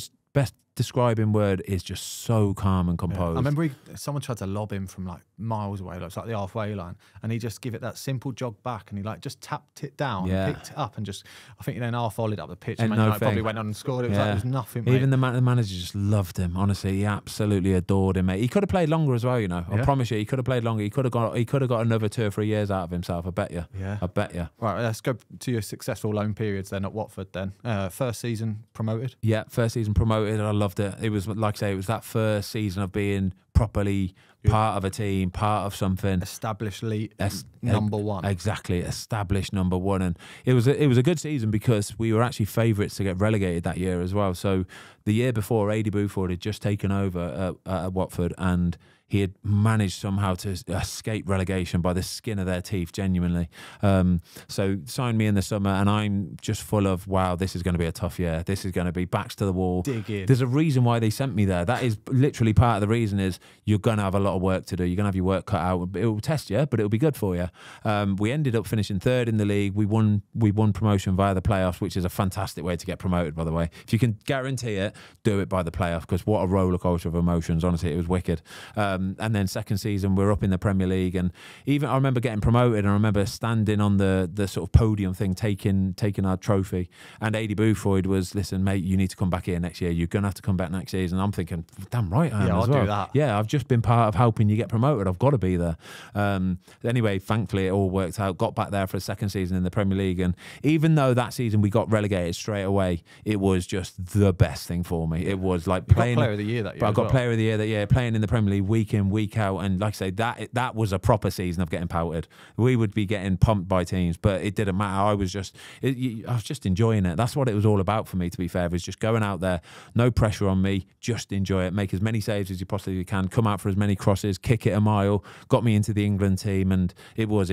describing word is just so calm and composed. I remember someone tried to lob him from like miles away, like the halfway line, and he just gave it that simple jog back, and he like just tapped it down, and picked it up, and just I think he then half volleyed up the pitch, and Man United probably went on and scored. It was like there was nothing. Mate. Even the manager just loved him. Honestly, he absolutely adored him, mate. He could have played longer as well, you know. I promise you, he could have played longer. He could have got another 2 or 3 years out of himself. I bet you. Yeah. I bet you. Right, let's go to your successful loan periods then at Watford. Then first season promoted. Yeah, first season promoted. I loved it. It was, like I say, it was that first season of being properly part of a team, part of something. Established number one. Exactly, established number one. And it was a good season because we were actually favourites to get relegated that year as well. So the year before, AD Buford had just taken over at Watford, and he had managed somehow to escape relegation by the skin of their teeth, genuinely. So signed me in the summer, and I'm just full of, wow, this is going to be a tough year. This is going to be backs to the wall. Dig in. There's a reason why they sent me there. That is literally part of the reason is you're going to have a lot of work to do. You're going to have your work cut out. It will test you, but it will be good for you. We ended up finishing third in the league. We won promotion via the playoffs, which is a fantastic way to get promoted, by the way. If you can guarantee it, do it by the playoff, because what a roller coaster of emotions. Honestly, it was wicked. And then second season, we're up in the Premier League. And even I remember getting promoted, and I remember standing on the sort of podium thing, taking our trophy. And AD Boothroyd was, listen, mate, you need to come back here next year. You're going to have to come back next season. I'm thinking, damn right I am. Yeah, I'll do that. Yeah, I've just been part of helping you get promoted. I've got to be there. Anyway, thankfully, it all worked out. Got back there for a second season in the Premier League. And even though that season we got relegated straight away, it was just the best thing for me. It was like playing. Player of the year that year. But I got player of the year that year, playing in the Premier League week in, week out. And like I say, that was a proper season of getting pouted. We would be getting pumped by teams, but it didn't matter. I was just enjoying it. That's what it was all about for me, to be fair, was just going out there, no pressure on me, just enjoy it, make as many saves as you possibly can, come out for as many crosses, kick it a mile. Got me into the England team, and it was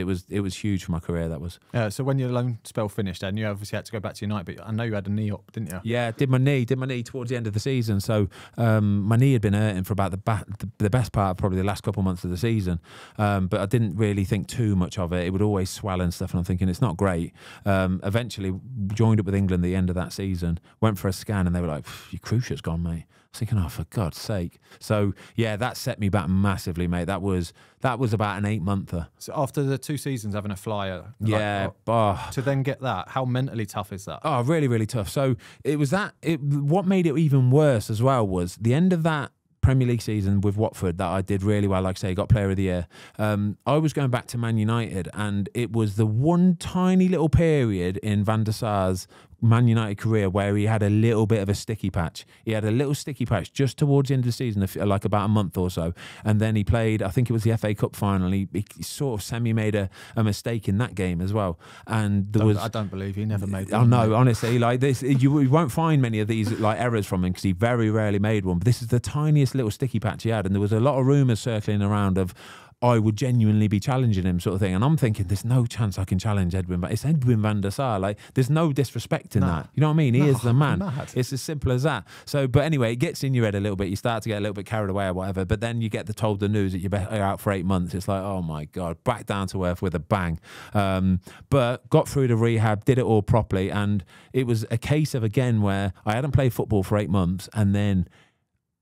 huge for my career, that was. So when your loan spell finished, then you obviously had to go back to United, but I know you had a knee up, didn't you? Yeah, did my knee towards the end of the season. So my knee had been hurting for about the best part of probably the last couple of months of the season, but I didn't really think too much of it. It would always swell and stuff, and I'm thinking it's not great. Eventually joined up with England at the end of that season, went for a scan, and they were like, your cruciate's gone, mate. Thinking, oh, for God's sake. So yeah, that set me back massively, mate. That was about an 8-monther. So after the 2 seasons having a flyer, yeah, like, oh, to then get that, how mentally tough is that? Oh, really, really tough. So it was that. What made it even worse as well was the end of that Premier League season with Watford that I did really well. Like I say, got player of the year. I was going back to Man United, and it was the one tiny little period in Van der Sar's Man United career where he had a little bit of a sticky patch. He had a little sticky patch just towards the end of the season, like about a month or so. And then he played, I think it was the FA Cup final. He sort of semi-made a mistake in that game as well. And there was, I don't believe he never made. Oh no, honestly, like this, you won't find many of these like errors from him, because he very rarely made one. But this is the tiniest little sticky patch he had, and there was a lot of rumours circling around of I would genuinely be challenging him, sort of thing. And I'm thinking, there's no chance I can challenge Edwin. But it's Edwin van der Sar. Like, there's no disrespect in that. You know what I mean? He is the man. Mad. It's as simple as that. So, but anyway, it gets in your head a little bit. You start to get a little bit carried away or whatever. But then you get told the news that you're out for 8 months. It's like, oh my God, back down to earth with a bang. But got through the rehab, did it all properly. And it was a case of, again, where I hadn't played football for 8 months. And then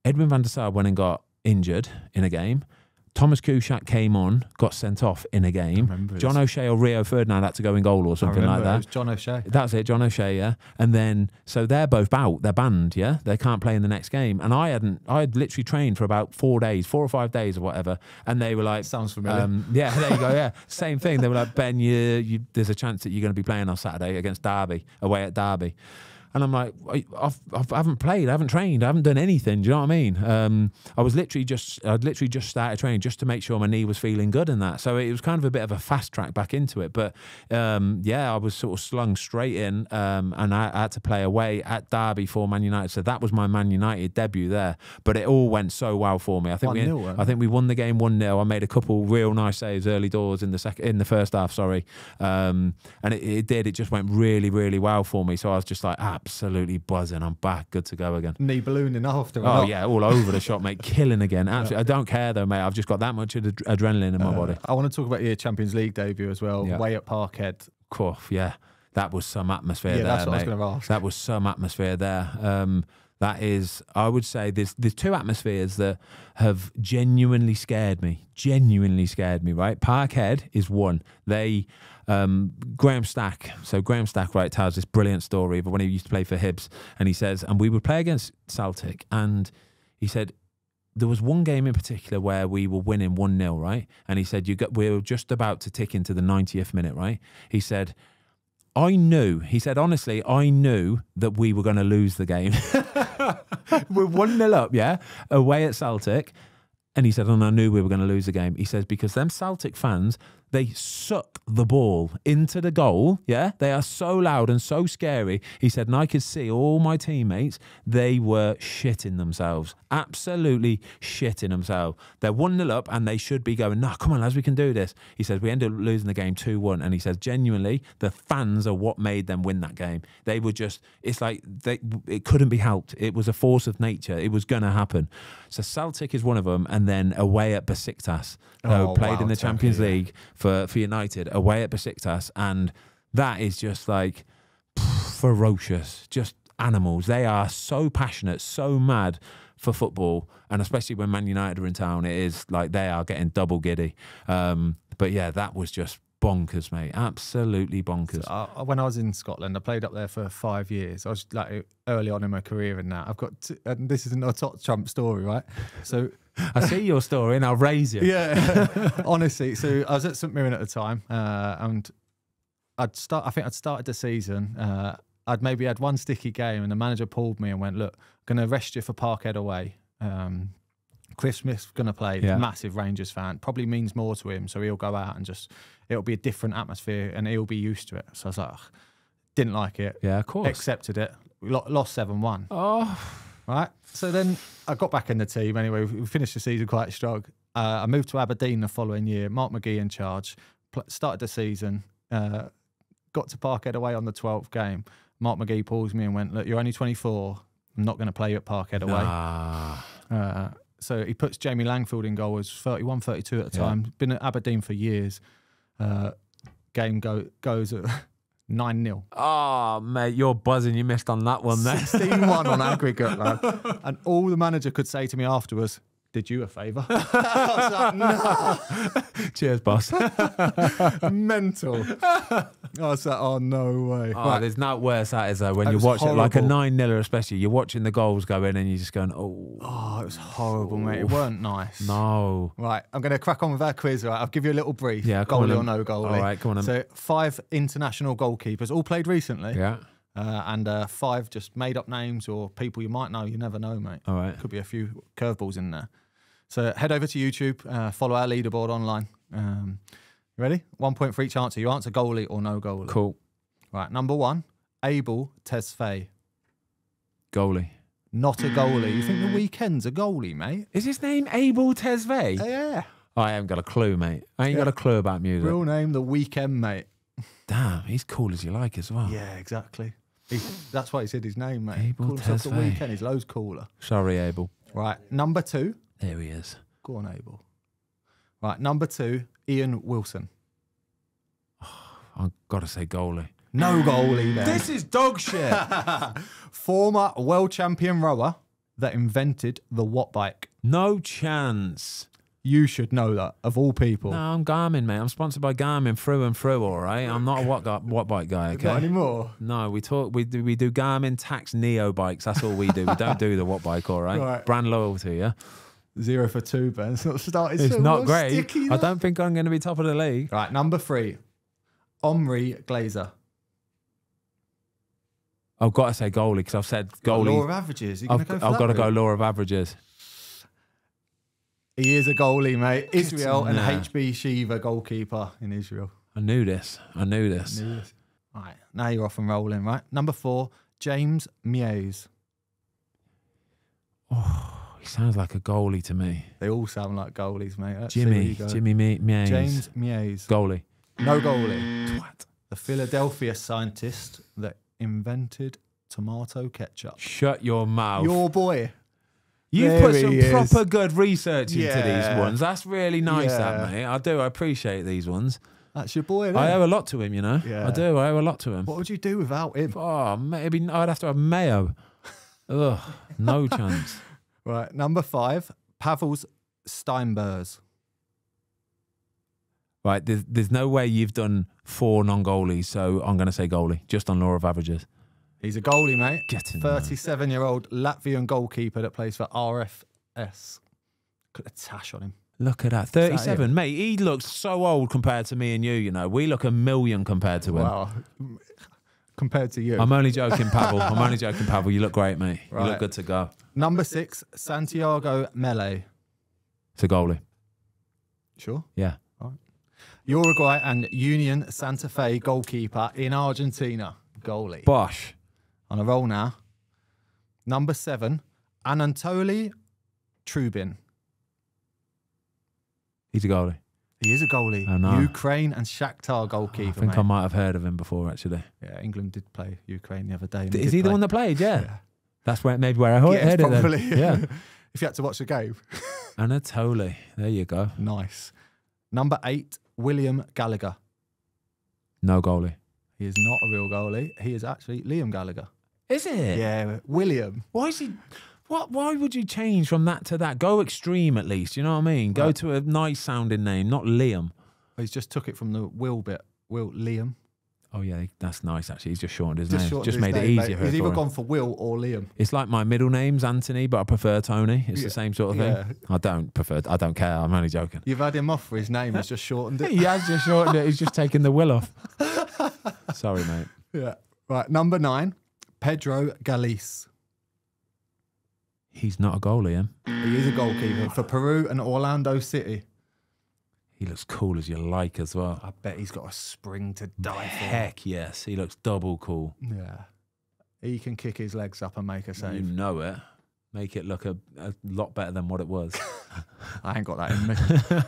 Edwin van der Sar went and got injured in a game. Thomas Cusack came on, got sent off in a game. John O'Shea or Rio Ferdinand had to go in goal or something like that. It was John O'Shea. That's it, John O'Shea, yeah. And then, so they're both out, they're banned, yeah. They can't play in the next game. And I had literally trained for about 4 days, 4 or 5 days or whatever. And they were like, sounds familiar. Yeah, there you go, yeah. Same thing. They were like, Ben, there's a chance that you're going to be playing on Saturday against Derby, away at Derby. And I'm like, I haven't played, I haven't trained, I haven't done anything. Do you know what I mean? I'd literally just started training just to make sure my knee was feeling good and that. So it was kind of a bit of a fast track back into it. But yeah, I was sort of slung straight in, and I had to play away at Derby for Man United. So that was my Man United debut there. But it all went so well for me. I think we won the game 1-0. I made a couple real nice saves early doors in the first half. Sorry, and it just went really, really well for me. So I was just like, ah. Absolutely buzzing. I'm back. Good to go again. Knee ballooning after. Oh, not? Yeah, all over the shop, mate. Killing again. Absolutely. I don't care though, mate. I've just got that much adrenaline in my body. I want to talk about your Champions League debut as well. Yeah. Way at Parkhead. Cough, yeah. That was some atmosphere there, that's what mate. I was going to ask. That was some atmosphere there. That is, I would say, there's two atmospheres that have genuinely scared me. Genuinely scared me, right? Parkhead is one. Graham Stack. So Graham Stack, right, tells this brilliant story of when he used to play for Hibs. And he says, and we would play against Celtic. And he said, there was one game in particular where we were winning 1-0, right? And he said, we were just about to tick into the 90th minute, right? He said, I knew, he said, honestly, I knew that we were going to lose the game. We're 1-0 up, yeah, away at Celtic. And he said, and I knew we were going to lose the game. He says, because them Celtic fans, They suck the ball into the goal, yeah? They are so loud and so scary. He said, and I could see all my teammates, they were shitting themselves. Absolutely shitting themselves. They're 1-0 up and they should be going, no, come on, lads, we can do this. He says, we ended up losing the game 2-1. And he says, genuinely, the fans are what made them win that game. They were just, it's like, it couldn't be helped. It was a force of nature. It was going to happen. So Celtic is one of them, and then away at Besiktas, who played in the Champions League for United, away at Besiktas, and that is just like ferocious, just animals. They are so passionate, so mad for football, and especially when Man United are in town, it is like they are getting double giddy. But yeah, that was just bonkers, mate. Absolutely bonkers. So when I was in Scotland, I played up there for 5 years. I was like early on in my career in that. I've got, and this isn't a top Trump story, right? So I see your story and I'll raise you. Yeah, honestly. So I was at St Mirren at the time, and I think I'd started the season. I'd maybe had one sticky game, and the manager pulled me and went, "Look, I'm going to arrest you for Parkhead away. Chris Smith's going to play, yeah. Massive Rangers fan, probably means more to him, so he'll go out and just, it'll be a different atmosphere and he'll be used to it." So I was like, ugh. Didn't like it. Yeah, of course. Accepted it. We lost 7-1. Oh. Right? So then I got back in the team anyway. We finished the season quite strong. I moved to Aberdeen the following year. Mark McGee in charge. Started the season. Got to Parkhead away on the 12th game. Mark McGee pulls me and went, "Look, you're only 24. I'm not going to play you at Parkhead away." Nah. So he puts Jamie Langfield in goal, was 31, 32 at the time. Yeah. Been at Aberdeen for years. Game goes at 9-0. Oh, mate, you're buzzing. You missed on that one there. 16-1 on aggregate, lad. And all the manager could say to me afterwards, "Did you a favour?" I was like, no. Cheers, boss. Mental. I was like, oh, no way. Oh, right. There's not worse that is, though, when you watch it, like a 9-0 especially, you're watching the goals go in and you're just going, oh. Oh, it was horrible, mate. It weren't nice. No. Right, I'm going to crack on with our quiz, right? I'll give you a little brief. Yeah, goalie or no goalie. All right, come on. So 5 international goalkeepers, all played recently. Yeah. And 5 just made-up names or people you might know. You never know, mate. All right. Could be a few curveballs in there. So head over to YouTube, follow our leaderboard online. You ready? 1 point for each answer. You answer goalie or no goalie. Cool. Right, number 1, Abel Tesfaye. Goalie. Not a goalie. You think the weekend's a goalie, mate? Is his name Abel Tesfaye? Yeah. Oh, I haven't got a clue, mate. I ain't got a clue about music. Real name, The Weekend, mate. Damn, he's cool as you like as well. Yeah, exactly. That's why he said his name, mate. Abel Tesfaye. The Weekend, he's loads cooler. Sorry, Abel. Right, number 2. There he is. Go on, Abel. Right, number 2, Ian Wilson. Oh, I've got to say goalie. No goalie, man. This is dog shit. Former world champion rower that invented the watt bike. No chance. You should know that, of all people. No, I'm Garmin, mate. I'm sponsored by Garmin through and through, all right? I'm not a watt bike guy, okay? Not anymore. No, we do Garmin Tax Neo bikes. That's all we do. We don't do the watt bike, all right? Right. Brand loyalty, yeah? 0 for 2, Ben. It's not started. It's so not great. Sticky, I don't think I'm going to be top of the league. Right, number 3, Omri Glazer. I've got to say goalie because I've said goalie. Law of averages. I've got to go law of averages. He is a goalie, mate. Israel and HB Shiva, goalkeeper in Israel. I knew this. I knew this. I knew this. Right, now you're off and rolling. Right, number 4, James Mews. Oh. He sounds like a goalie to me. They all sound like goalies, mate. Let's Jimmy Mews. James Mews. Goalie. No goalie. What? The Philadelphia scientist that invented tomato ketchup. Shut your mouth. Your boy. You've put some proper good research into these ones. That's really nice, that, mate. I do. I appreciate these ones. That's your boy, isn't I it? Owe a lot to him, you know. Yeah. I do. I owe a lot to him. What would you do without him? Oh, maybe I'd have to have mayo. Ugh, no chance. Right, number 5, Pavels Steinburs. Right, there's no way you've done 4 non-goalies, so I'm going to say goalie, just on law of averages. He's a goalie, mate. 37-year-old Latvian goalkeeper that plays for RFS. Got a tash on him. Look at that. 37, that mate. He looks so old compared to me and you, you know. We look a million compared to him. Wow. Compared to you. I'm only joking, Pavel. I'm only joking, Pavel. You look great, mate. Right. You look good to go. Number 6, Santiago Mele. It's a goalie. Sure? Yeah. All right. Uruguay and Union Santa Fe goalkeeper in Argentina. Goalie. Bosh. On a roll now. Number 7, Anatoly Trubin. He's a goalie. He is a goalie. I know. Ukraine and Shakhtar goalkeeper. I think I might have heard of him before, actually. Yeah, England did play Ukraine the other day. Is he the one that played? Yeah. That's where, maybe where I heard it probably. Then. Yeah. If you had to watch the game. Anatoly. There you go. Nice. Number 8, William Gallagher. No goalie. He is not a real goalie. He is actually Liam Gallagher. Is it? Yeah, William. Why is he... What? Why would you change from that to that? Go extreme at least, you know what I mean? Go to a nice sounding name, not Liam. He's just took it from the Will bit. Will, Liam. Oh yeah, that's nice actually. He's just shortened his name. Just made it easier. He's either gone for Will or Liam. It's like my middle name's Anthony, but I prefer Tony. It's the same sort of thing. I don't prefer, I don't care. I'm only joking. You've had him off for his name. He's just shortened it. He has just shortened it. He's just taken the Will off. Sorry, mate. Yeah. Right, number 9, Pedro Galís. He's not a goalie, him. He is a goalkeeper for Peru and Orlando City. He looks cool as you like as well. I bet he's got a spring to die for. Heck yes, he looks double cool. Yeah. He can kick his legs up and make a save. You know it. Make it look a lot better than what it was. I ain't got that in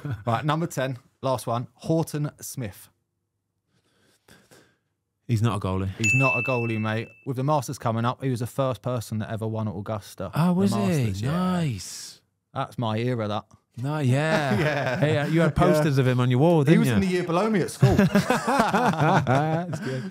me. Right, number 10, last one, Horton Smith. He's not a goalie. He's not a goalie, mate. With the Masters coming up, he was the first person that ever won at Augusta. Oh, was he? Nice. That's my era, that. No, yeah. Hey, you had posters of him on your wall, didn't you? He was in the year below me at school. That's good.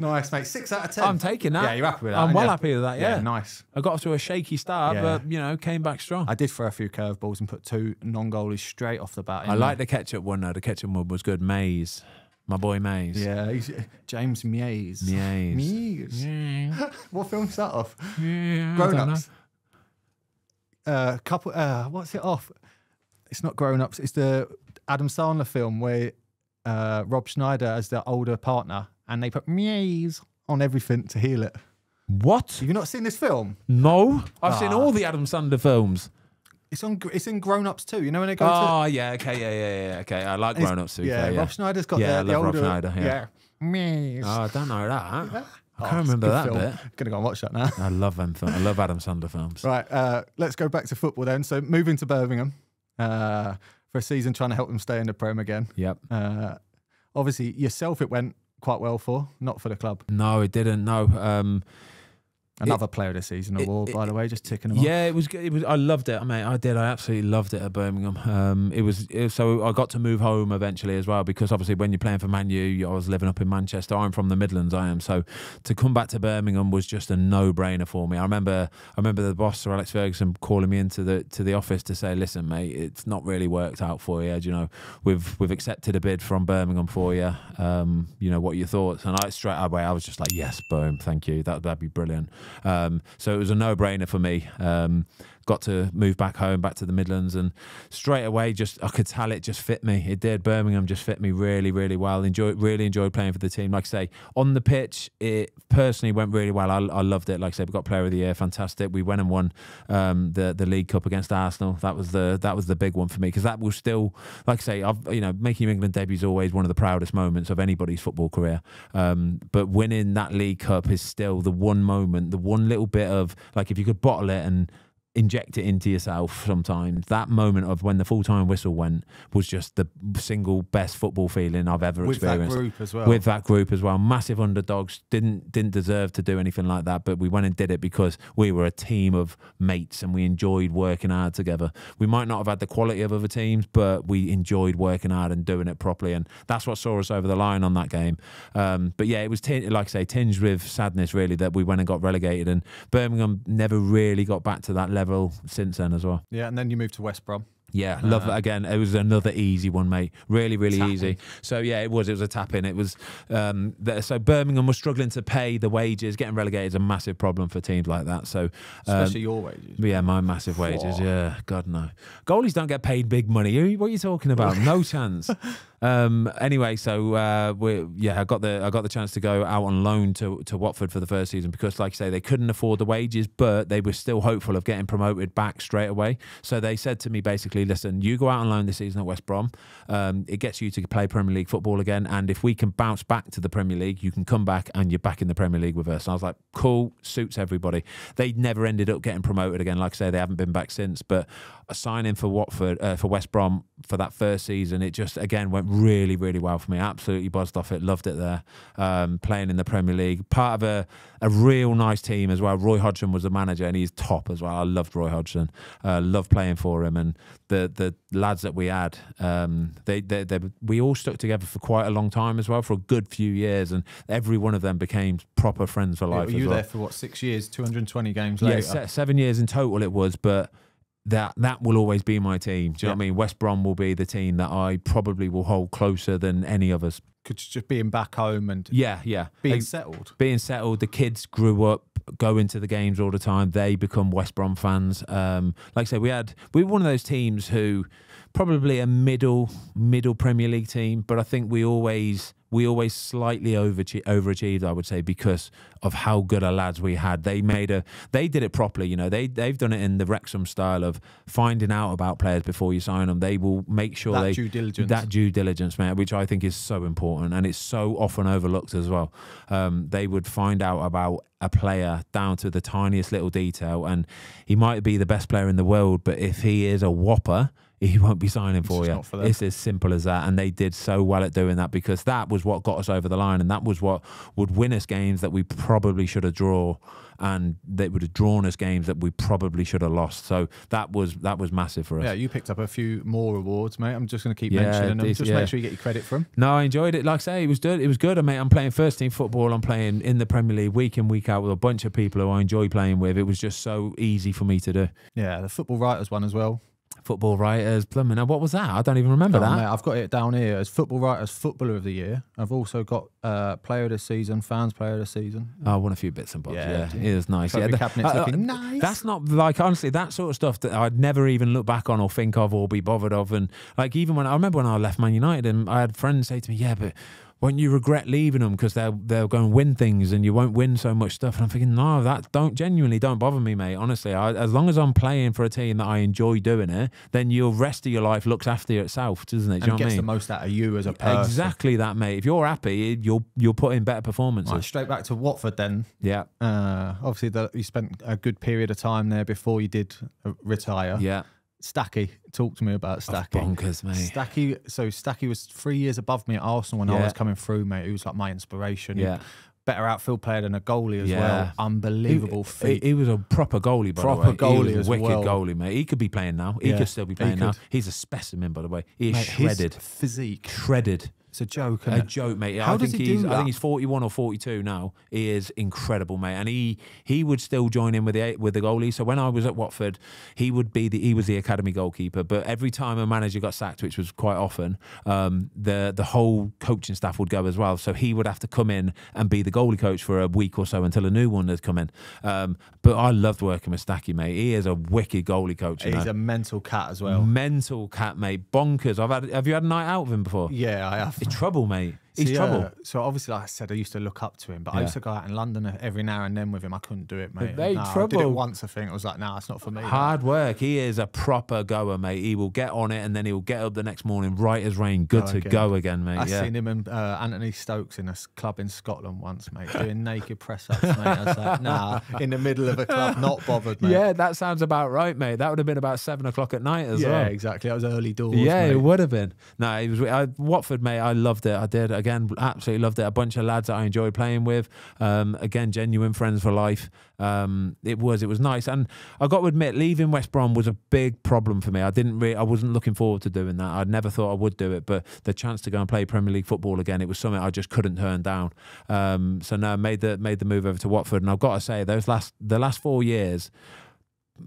Nice, mate. 6 out of 10. I'm taking that. Yeah, you're happy with that. I'm well happy with that, yeah. Nice. I got off to a shaky start, but, you know, came back strong. I did throw a few curveballs and put 2 non-goalies straight off the bat. I like the ketchup one, though. The ketchup one was good. Mays. My boy Mays. Yeah, he's James Mays. Mays. Yeah. What film's that off? Yeah, Grown Ups. Couple. What's it off? It's not Grown Ups. It's the Adam Sandler film where Rob Schneider as the older partner, and they put Mays on everything to heal it. What? You've not seen this film? No, I've seen all the Adam Sandler films. It's on. It's in Grown Ups too. You know when they go to. Oh yeah. Okay. Yeah. Okay. I like Grown Ups too. Yeah. Rob Schneider's got the older. Rob Schneider. Yeah. Oh, I don't know that. I can't remember that film. I'm gonna go and watch that now. I love them. I love Adam Sandler films. Right. Let's go back to football then. So moving to Birmingham for a season, trying to help them stay in the Prem again. Yep. Obviously yourself, it went quite well for. Not for the club. No, it didn't. No. Another player of the season award, by the way, just ticking them off. Yeah, it was good. It was. I loved it, mate. I did. I absolutely loved it at Birmingham. So I got to move home eventually as well, because obviously when you're playing for Man U, I was living up in Manchester. I'm from the Midlands. So to come back to Birmingham was just a no-brainer for me. I remember the boss, Sir Alex Ferguson, calling me into the office to say, "Listen, mate, it's not really worked out for you. You know, we've accepted a bid from Birmingham for you. You know, what are your thoughts?" And straight away I was just like, "Yes, boom, thank you. That'd be brilliant." So it was a no-brainer for me. Got to move back home, back to the Midlands, and straight away I could tell it just fit me. It did. Birmingham just fit me really, really well. Really enjoyed playing for the team. Like I say, on the pitch, it personally went really well. I loved it. Like I say, we got Player of the Year, fantastic. We went and won the League Cup against Arsenal. That was the big one for me, because that was still, like I say, you know, making your England debut is always one of the proudest moments of anybody's football career. But winning that League Cup is still the one moment, the one little bit of, like, if you could bottle it and inject it into yourself sometimes. That moment of when the full-time whistle went was just the single best football feeling I've ever experienced. With that group as well. With that group as well. Massive underdogs. Didn't deserve to do anything like that, but we went and did it because we were a team of mates and we enjoyed working hard together. We might not have had the quality of other teams, but we enjoyed working hard and doing it properly, and that's what saw us over the line on that game. But yeah, it was, like I say, tinged with sadness really that we went and got relegated, and Birmingham never really got back to that level since then as well. Yeah, and then you moved to West Brom. Yeah, love that again. It was another easy one, mate. Really, really easy. So yeah, it was. It was a tap in. It was. So Birmingham was struggling to pay the wages. Getting relegated is a massive problem for teams like that. So especially your wages. Yeah, my massive wages. Yeah, God no. Goalies don't get paid big money. What are you talking about? No chance. Anyway, so I got the chance to go out on loan to Watford for the first season because, like I say, they couldn't afford the wages, but they were still hopeful of getting promoted back straight away. So they said to me basically, listen, you go out on loan this season at West Brom. It gets you to play Premier League football again, and if we can bounce back to the Premier League, you can come back and you're back in the Premier League with us. And I was like, cool, suits everybody. They never ended up getting promoted again. Like I say, they haven't been back since. But a signing for Watford, for West Brom for that first season, it just again went really, really well for me. Absolutely buzzed off it. Loved it there. Playing in the Premier League. Part of a real nice team as well. Roy Hodgson was the manager, and he's top as well. I loved Roy Hodgson. Loved playing for him. And the lads that we had, we all stuck together for quite a long time as well, for a good few years. And every one of them became proper friends for life. You were there for what, 6 years, 220 games later? Yeah, 7 years in total it was, but... That will always be my team. Do you know what I mean? West Brom will be the team that I probably will hold closer than any others. Could just being back home and being settled. Being settled. The kids grew up, going to the games all the time. They become West Brom fans. Like I said, we were one of those teams who probably a middle Premier League team, but I think we always slightly overachieved, I would say, because of how good our lads we had. They did it properly, you know. They've done it in the Wrexham style of finding out about players before you sign them. They will make sure that due diligence, man, which I think is so important and it's so often overlooked as well. They would find out about a player down to the tiniest little detail, and he might be the best player in the world, but if he is a whopper, he won't be signing for you. It's as simple as that. And they did so well at doing that, because that was what got us over the line, and that was what would win us games that we probably should have drawn, and that would have drawn us games that we probably should have lost. So that was massive for us. Yeah, you picked up a few more awards, mate. I'm just going to keep mentioning them. Just make sure you get your credit for them. No, I enjoyed it. Like I say, it was good. I mean, I'm playing first team football. I'm playing in the Premier League week in, week out with a bunch of people who I enjoy playing with. It was just so easy for me to do. Yeah, the Football Writers one as well. Football Writers, blimmin', what was that? I don't even remember that. Mate, I've got it down here as Football Writers Footballer of the Year. I've also got Player of the Season, Fans Player of the Season. I won a few bits and bobs. Yeah. It was nice. Yeah, the cabinet's looking nice. That's not, like, honestly, that sort of stuff that I'd never even look back on or think of or be bothered of. And like, even when I remember when I left Man United, and I had friends say to me, "Yeah, but won't you regret leaving them because they'll go and win things and you won't win so much stuff?" And I'm thinking, no, that genuinely don't bother me, mate. Honestly, as long as I'm playing for a team that I enjoy doing it, then your rest of your life looks after itself, doesn't it? Do you know what I mean? Gets the most out of you as a person. Exactly that, mate. If you're happy, you'll put in better performances. Right, straight back to Watford then. Yeah. Obviously, you spent a good period of time there before you did retire. Yeah. Stacky, talk to me about Stacky. Bonkers, mate. Stacky, so Stacky was 3 years above me at Arsenal when I was coming through, mate. He was like my inspiration. Yeah. Better outfield player than a goalie as well. Unbelievable feat. He was a proper goalie, by the way. Proper goalie as well. Wicked goalie, mate. He could be playing now. He could still be playing now. He's a specimen, by the way. He is shredded. His physique. Shredded. It's a joke, isn't it? A joke, mate. How does he do that? I think he's 41 or 42 now. He is incredible, mate. And he would still join in with the goalie. So when I was at Watford, he was the academy goalkeeper. But every time a manager got sacked, which was quite often, the whole coaching staff would go as well. So he would have to come in and be the goalie coach for a week or so until a new one had come in. But I loved working with Stacky, mate. He is a wicked goalie coach. He's a mental cat as well. Mental cat, mate. Bonkers. Have you had a night out with him before? Yeah, I have. Trouble, mate. He's trouble. So obviously, like I said, I used to look up to him, but I used to go out in London every now and then with him. I couldn't do it, mate. I did it once, I think. I was like, nah, it's not for me. Hard work. He is a proper goer, mate. He will get on it, and then he'll get up the next morning, right as rain, good to go again, mate. I've seen him and Anthony Stokes in a club in Scotland once, mate, doing naked press-ups, mate. I was like, nah, in the middle of a club, not bothered, mate. Yeah, that sounds about right, mate. That would have been about 7 o'clock at night as well. Yeah, exactly. That was early doors, mate. It would have been. No, it was, Watford, mate, I loved it. I did. Again, absolutely loved it. A bunch of lads that I enjoyed playing with. Again, genuine friends for life. It was nice, and I got to admit, leaving West Brom was a big problem for me. I wasn't looking forward to doing that. I never thought I would do it, but the chance to go and play Premier League football again, it was something I just couldn't turn down. So no, I made the move over to Watford, and I've got to say, the last 4 years,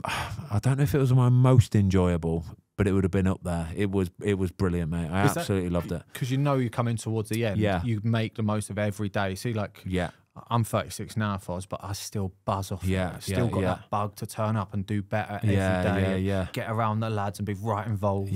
I don't know if it was my most enjoyable, but it would have been up there. It was brilliant, mate. I absolutely loved it. Because you know you're coming towards the end. Yeah. You make the most of every day. See, like, I'm 36 now, Foz, but I still buzz off. Yeah, I've still got that bug to turn up and do better every day. Get around the lads and be right involved.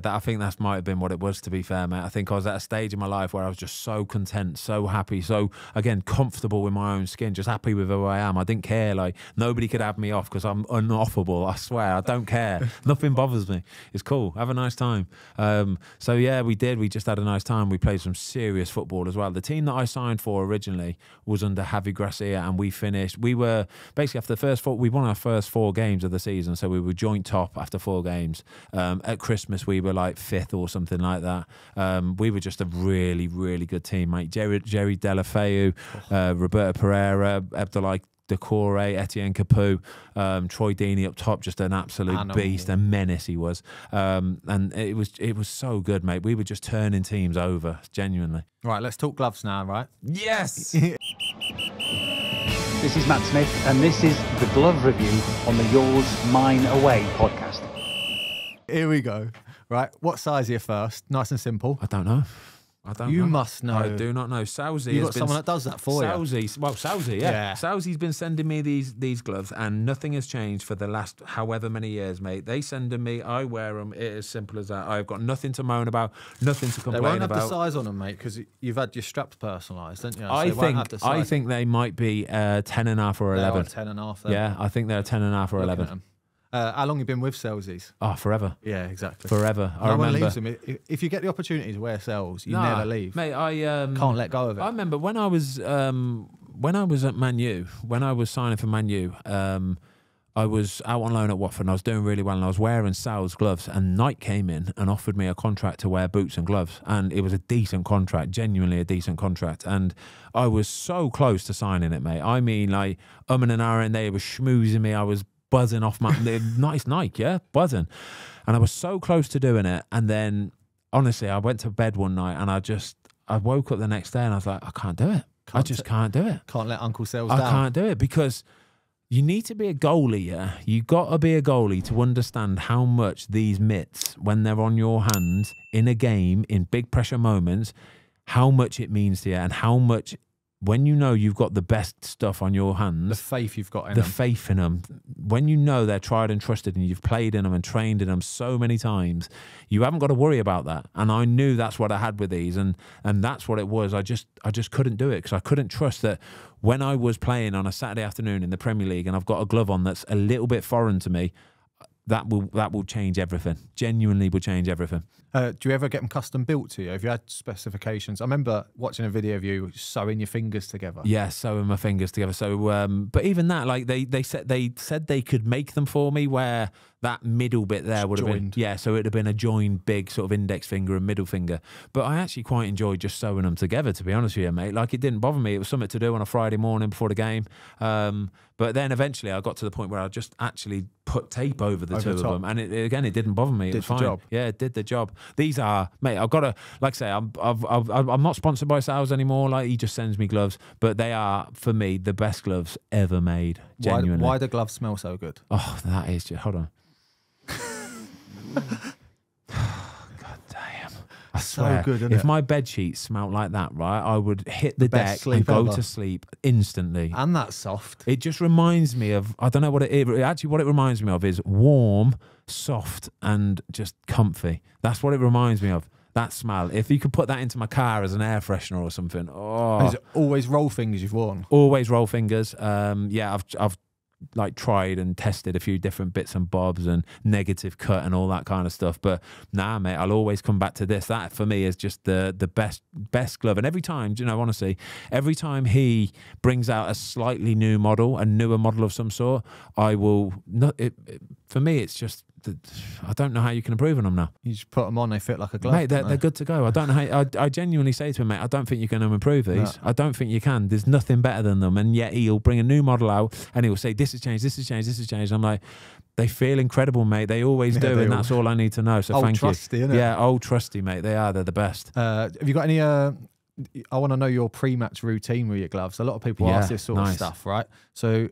That, I think that might have been what it was, to be fair, mate. I think I was at a stage in my life where I was just so content, so happy, so, again, comfortable in my own skin, just happy with who I am. I didn't care. Like, nobody could have me off because I'm unoffable. I swear, I don't care. Nothing bothers me. It's cool. Have a nice time. So, yeah, we did. We just had a nice time. We played some serious football as well. The team that I signed for originally was under Javi Gracia, and we finished. We were basically after the first four. We won our first 4 games of the season, so we were joint top after 4 games. At Christmas, we were like 5th or something like that. We were just a really, really good team, mate. Jerry Delafeu, Roberto Pereira, Abdoulaye Decore, Etienne Capoue, Troy Deeney up top, just an absolute beast, a menace he was. And it was so good, mate. We were just turning teams over, genuinely. Right, let's talk gloves now, right? Yes! This is Matt Smith, and this is the glove review on the Yours, Mine Away podcast. Here we go. Right, what size here first? Nice and simple. I don't know. I don't know. You must know. I do not know. Sousie, you've got someone that does that for you. Sousie, well, Sousie, yeah. Sousie's been sending me these gloves, and nothing has changed for the last however many years, mate. They send them me, I wear them. It is simple as that. I've got nothing to moan about, nothing to complain about. They won't have the size on them, mate, because you've had your straps personalised, don't you? So I think they might be 10.5 or 11. They are 10.5. Yeah, I think they're 10.5 or 11. How long you been with Selsies? Oh, forever. Yeah, exactly. Forever. I remember. Leaves them. If you get the opportunity to wear Sells, you never leave. Mate, I can't let go of it. I remember when I was at Man U, when I was signing for Man U, I was out on loan at Watford and I was doing really well and I was wearing Sal's gloves, and Nike came in and offered me a contract to wear boots and gloves, and it was a decent contract, genuinely a decent contract, and I was so close to signing it, mate. I mean, like, and Aaron, and they were schmoozing me. I was buzzing off my nice Nike, yeah, buzzing, and I was so close to doing it. And then, honestly, I went to bed one night and I woke up the next day and I was like, I can't do it. I just can't do it. Can't let Uncle Sells down. I can't do it, because you need to be a goalie, yeah. You got to be a goalie to understand how much these mitts, when they're on your hands in a game, in big pressure moments, how much it means to you, and how much. When you know you've got the best stuff on your hands, the faith you've got in them. The faith in them. When you know they're tried and trusted and you've played in them and trained in them so many times, you haven't got to worry about that. And I knew that's what I had with these, and that's what it was. I just couldn't do it, because I couldn't trust that when I was playing on a Saturday afternoon in the Premier League and I've got a glove on that's a little bit foreign to me, that will change everything. Genuinely will change everything. Do you ever get them custom built to you? Have you had specifications? I remember watching a video of you sewing your fingers together. Yeah, sewing my fingers together. So, but even that, like they said they could make them for me where that middle bit there would have been, yeah, so it'd have been a joined big sort of index finger and middle finger. But I actually quite enjoyed just sewing them together, to be honest with you, mate. Like, it didn't bother me. It was something to do on a Friday morning before the game. But then eventually I got to the point where I just actually put tape over the two of them, and again it didn't bother me. It was fine. Did the job. Yeah, it did the job. These are, mate, I've got to, like I say, I'm not sponsored by Sales anymore. Like, he just sends me gloves, but they are, for me, the best gloves ever made. Genuinely. Why do gloves smell so good? Oh, that is just, hold on. God damn. I swear, so good, isn't it? If my bed sheets smelled like that, right, I would hit the deck and go to sleep instantly. And that's soft. It just reminds me of, I don't know what it is. Actually, what it reminds me of is warm, soft, and just comfy. That's what it reminds me of. That smell. If you could put that into my car as an air freshener or something. Oh. Is it always roll fingers you've worn? Always roll fingers. Yeah, I've like tried and tested a few different bits and bobs and negative cut and all that kind of stuff, but nah, mate, I'll always come back to this. That for me is just the best glove. And every time, you know, honestly, every time he brings out a slightly new model, a newer model of some sort, I will not, for me it's just, I don't know how you can improve on them now. You just put them on, they fit like a glove. Mate, they're good to go. I don't know how, I genuinely say to him, mate, I don't think you're going to improve these. No. I don't think you can. There's nothing better than them. And yet he'll bring a new model out and he'll say, this has changed, this has changed, this has changed. And I'm like, they feel incredible, mate. They always do. And that's all I need to know. So old thank you. Old trusty, innit? Yeah, old trusty, mate. They are. They're the best. Have you got any, I want to know your pre-match routine with your gloves. A lot of people ask this sort of stuff, right? So,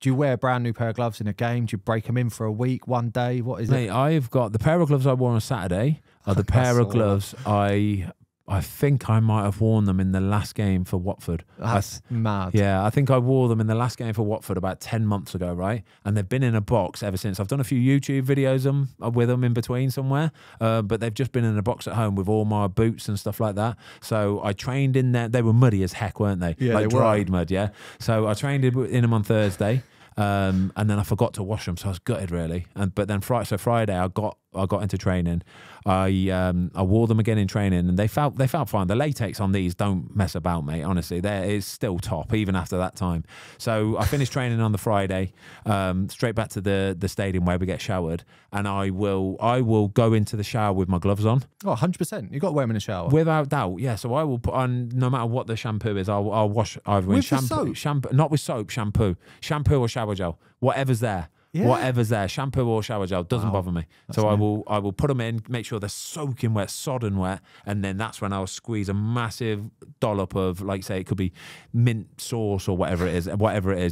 do you wear a brand new pair of gloves in a game? Do you break them in for a week, one day? What is it? Mate, I've got the pair of gloves I wore on Saturday. Are the pair of gloves I I think I might have worn them in the last game for Watford. That's mad. Yeah, I think I wore them in the last game for Watford about 10 months ago, right? And they've been in a box ever since. I've done a few YouTube videos with them in between somewhere, but they've just been in a box at home with all my boots and stuff like that. So I trained in there. They were muddy as heck, weren't they? Yeah, like they dried mud, yeah. So I trained in them on Thursday. And then I forgot to wash them, so I was gutted really. But then Friday I got into training. I wore them again in training, and they felt fine. The latex on these don't mess about, mate. Honestly, there is still top even after that time. So I finished training on the Friday, straight back to the stadium where we get showered, and I will go into the shower with my gloves on. Oh, 100%. You got to wear them in the shower without doubt. Yeah. So I will put on no matter what the shampoo is. I'll wash either with shampoo, not with soap, shampoo or shower gel, whatever's there. Yeah. Whatever's there, shampoo or shower gel, doesn't bother me. So I will put them in, make sure they're soaking wet, sodden wet, and then that's when I'll squeeze a massive dollop of, like, say it could be mint sauce or whatever it is,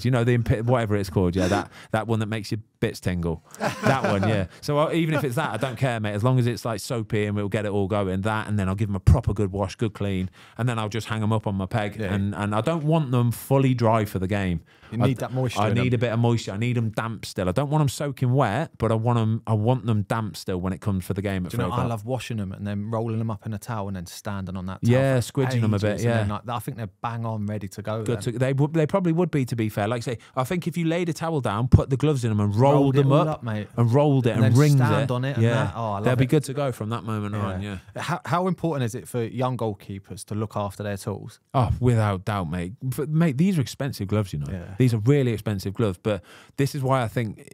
you know, whatever it's called, yeah, that one that makes your bits tingle, that one, yeah. So even if it's that, I don't care, mate, as long as it's like soapy and we'll get it all going. That, and then I'll give them a proper good wash, good clean, and then I'll just hang them up on my peg, yeah. And I don't want them fully dry for the game. You need that moisture. I need a bit of moisture. I need them damp still. I don't want them soaking wet, but I want them damp still when it comes for the game. At 3 o'clock. I love washing them and then rolling them up in a towel and then standing on that towel. Yeah, squidging them a bit. Yeah, like, I think they're bang on ready to go. Good. They probably would be, to be fair. Like I say, I think if you laid a towel down, put the gloves in them and rolled them up, mate, and rolled it and ringed it on it. Yeah, and that. Oh, I love they'll it. Be good to go from that moment yeah. on. Yeah. How important is it for young goalkeepers to look after their tools? Oh, without doubt, mate. Mate, these are expensive gloves, you know. Yeah. These are really expensive gloves, but this is why I think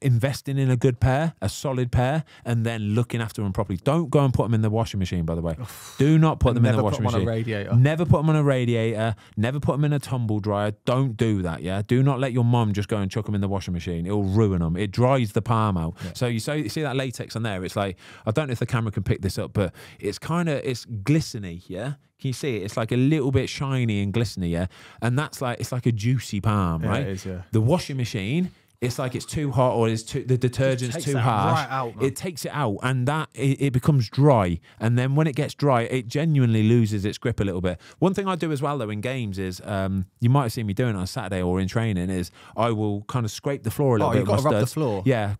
investing in a good pair, a solid pair, and then looking after them properly. Don't go and put them in the washing machine, by the way. Do not put them in the washing machine. Never put them on a radiator. Never put them in a tumble dryer. Don't do that, yeah? Do not let your mum just go and chuck them in the washing machine. It'll ruin them. It dries the palm out. Yeah. So you see that latex on there? It's like, I don't know if the camera can pick this up, but it's kind of, it's glisteny, yeah? Can you see it? It's like a little bit shiny and glisteny, yeah? And that's like, it's like a juicy palm, yeah, right? It is, yeah. The washing machine... It's like it's too hot, or it's too, the detergent's too harsh. Right out, it takes it out, and that it becomes dry. And then when it gets dry, it genuinely loses its grip a little bit. One thing I do as well, though, in games is you might have seen me doing it on Saturday or in training. Is I will kind of scrape the floor a little bit. You've got to rub the floor. Yeah,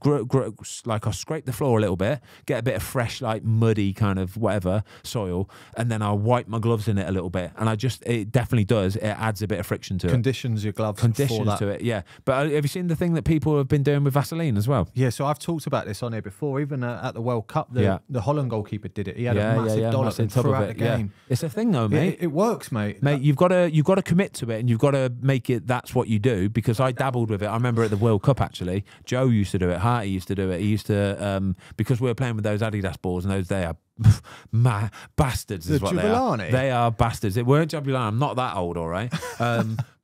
like I'll scrape the floor a little bit, get a bit of fresh, like muddy kind of whatever soil, and then I'll wipe my gloves in it a little bit. And it definitely does. It adds a bit of friction to it. Conditions your gloves. Conditions to it. Yeah, but have you seen the thing that people have been doing with Vaseline as well? Yeah, so I've talked about this on here before. Even at the World Cup, the Holland goalkeeper did it. He had a massive dollop throughout the game. Yeah. It's a thing, though, mate. It works, mate. Mate, you've got to commit to it, and you've got to make it. That's what you do. Because I dabbled with it. I remember at the World Cup actually, Joe used to do it. Harty used to do it. He used to because we were playing with those Adidas balls, and they are bastards. Is what they are. They are bastards. It weren't Jabulani. I'm not that old, all right.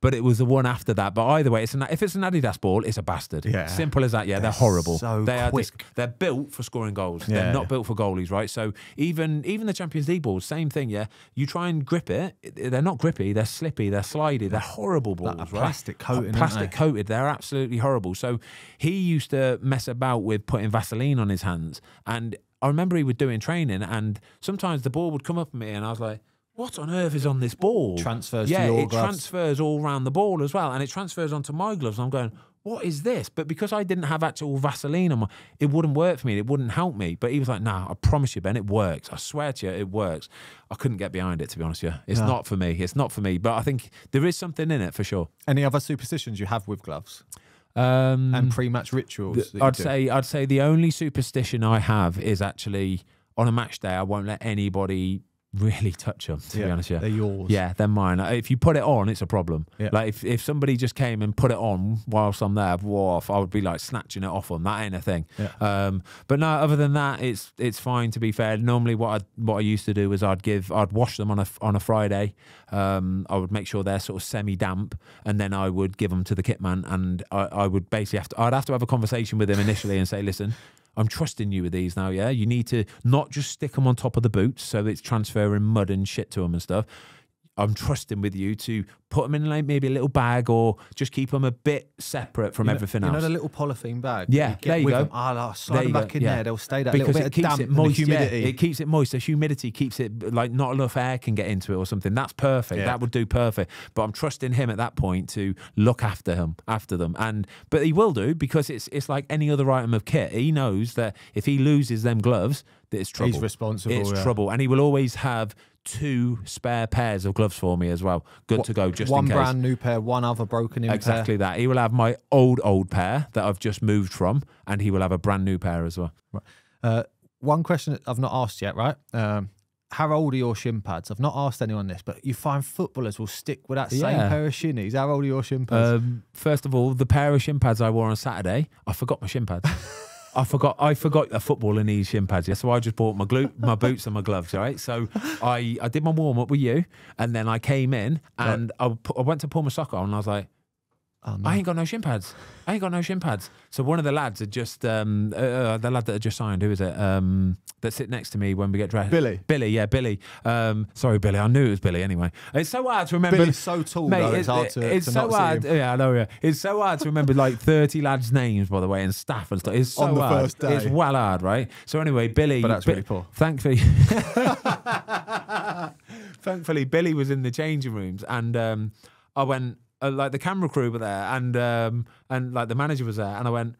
But it was the one after that. But either way, if it's an Adidas ball, it's a bastard. Yeah. Simple as that. Yeah, they're horrible. So they're built for scoring goals. Yeah. They're not built for goalies, right? So even the Champions League balls, same thing, yeah? You try and grip it. They're not grippy. They're slippy. They're slidey. They're horrible balls, like a plastic coated. Plastic coated. They're absolutely horrible. So he used to mess about with putting Vaseline on his hands. And I remember he would do it in training, and sometimes the ball would come up at me and I was like, what on earth is on this ball? Transfers to your gloves. Yeah, it transfers all around the ball as well, and it transfers onto my gloves, and I'm going, what is this? But because I didn't have actual Vaseline on my, it wouldn't work for me. It wouldn't help me. But he was like, nah, I promise you, Ben, it works. I swear to you, it works. I couldn't get behind it, to be honest with you. It's not for me. It's not for me. But I think there is something in it for sure. Any other superstitions you have with gloves? And pre-match rituals. I'd say the only superstition I have is actually on a match day I won't let anybody really touch them, to be honest. Yeah, they're yours. Yeah, they're mine. Like, if you put it on, it's a problem. Yeah. Like if somebody just came and put it on whilst I'm there, I would be like snatching it off them. That ain't a thing. Yeah. But no, other than that, it's fine. To be fair, normally what I used to do was I'd wash them on a Friday. I would make sure they're sort of semi damp, and then I would give them to the kit man, and I would basically I'd have to have a conversation with him initially and say, listen, I'm trusting you with these now, yeah? You need to not just stick them on top of the boots so it's transferring mud and shit to them and stuff. I'm trusting with you to put them in like maybe a little bag, or just keep them a bit separate from everything else. You know, the little polythene bag. Yeah, there you go. I'll slide them back in there. They'll stay that little bit of damp and the humidity. It keeps it moist. The humidity keeps it, like, not enough air can get into it or something. That's perfect. That would do perfect. But I'm trusting him at that point to look after him, after them, but he will do, because it's like any other item of kit. He knows that if he loses them gloves, that it's trouble. He's responsible. It's trouble, and he will always have two spare pairs of gloves for me as well, good to go, just in case. One brand new pair, one other broken in pair. Exactly that. He will have my old pair that I've just moved from, and he will have a brand new pair as well. Right. One question that I've not asked yet, right? How old are your shin pads? I've not asked anyone this, but you find footballers will stick with that same pair of shinnies. How old are your shin pads? First of all, the pair of shin pads I wore on Saturday, I forgot my shin pads. I forgot a football in these shin pads. Yeah, so I just bought my boots and my gloves. All right, so I did my warm up with you, and then I came in and I went to pull my sock on, and I was like, oh, no. I ain't got no shin pads. I ain't got no shin pads. So one of the lads had just, the lad that had just signed, who is it? That sit next to me when we get dressed. Billy. Billy, yeah, Billy. Sorry, Billy. I knew it was Billy anyway. It's so hard to remember. Billy's so tall, mate, though. It's hard to, it's so hard. Yeah, I know, yeah. It's so hard to remember like 30 lads' names, by the way, and staff and stuff. It's so hard. First day. It's well hard, right? So anyway, Billy. But that's really poor. Thankfully. Thankfully, Billy was in the changing rooms, and I went... like the camera crew were there, and like the manager was there, and I went,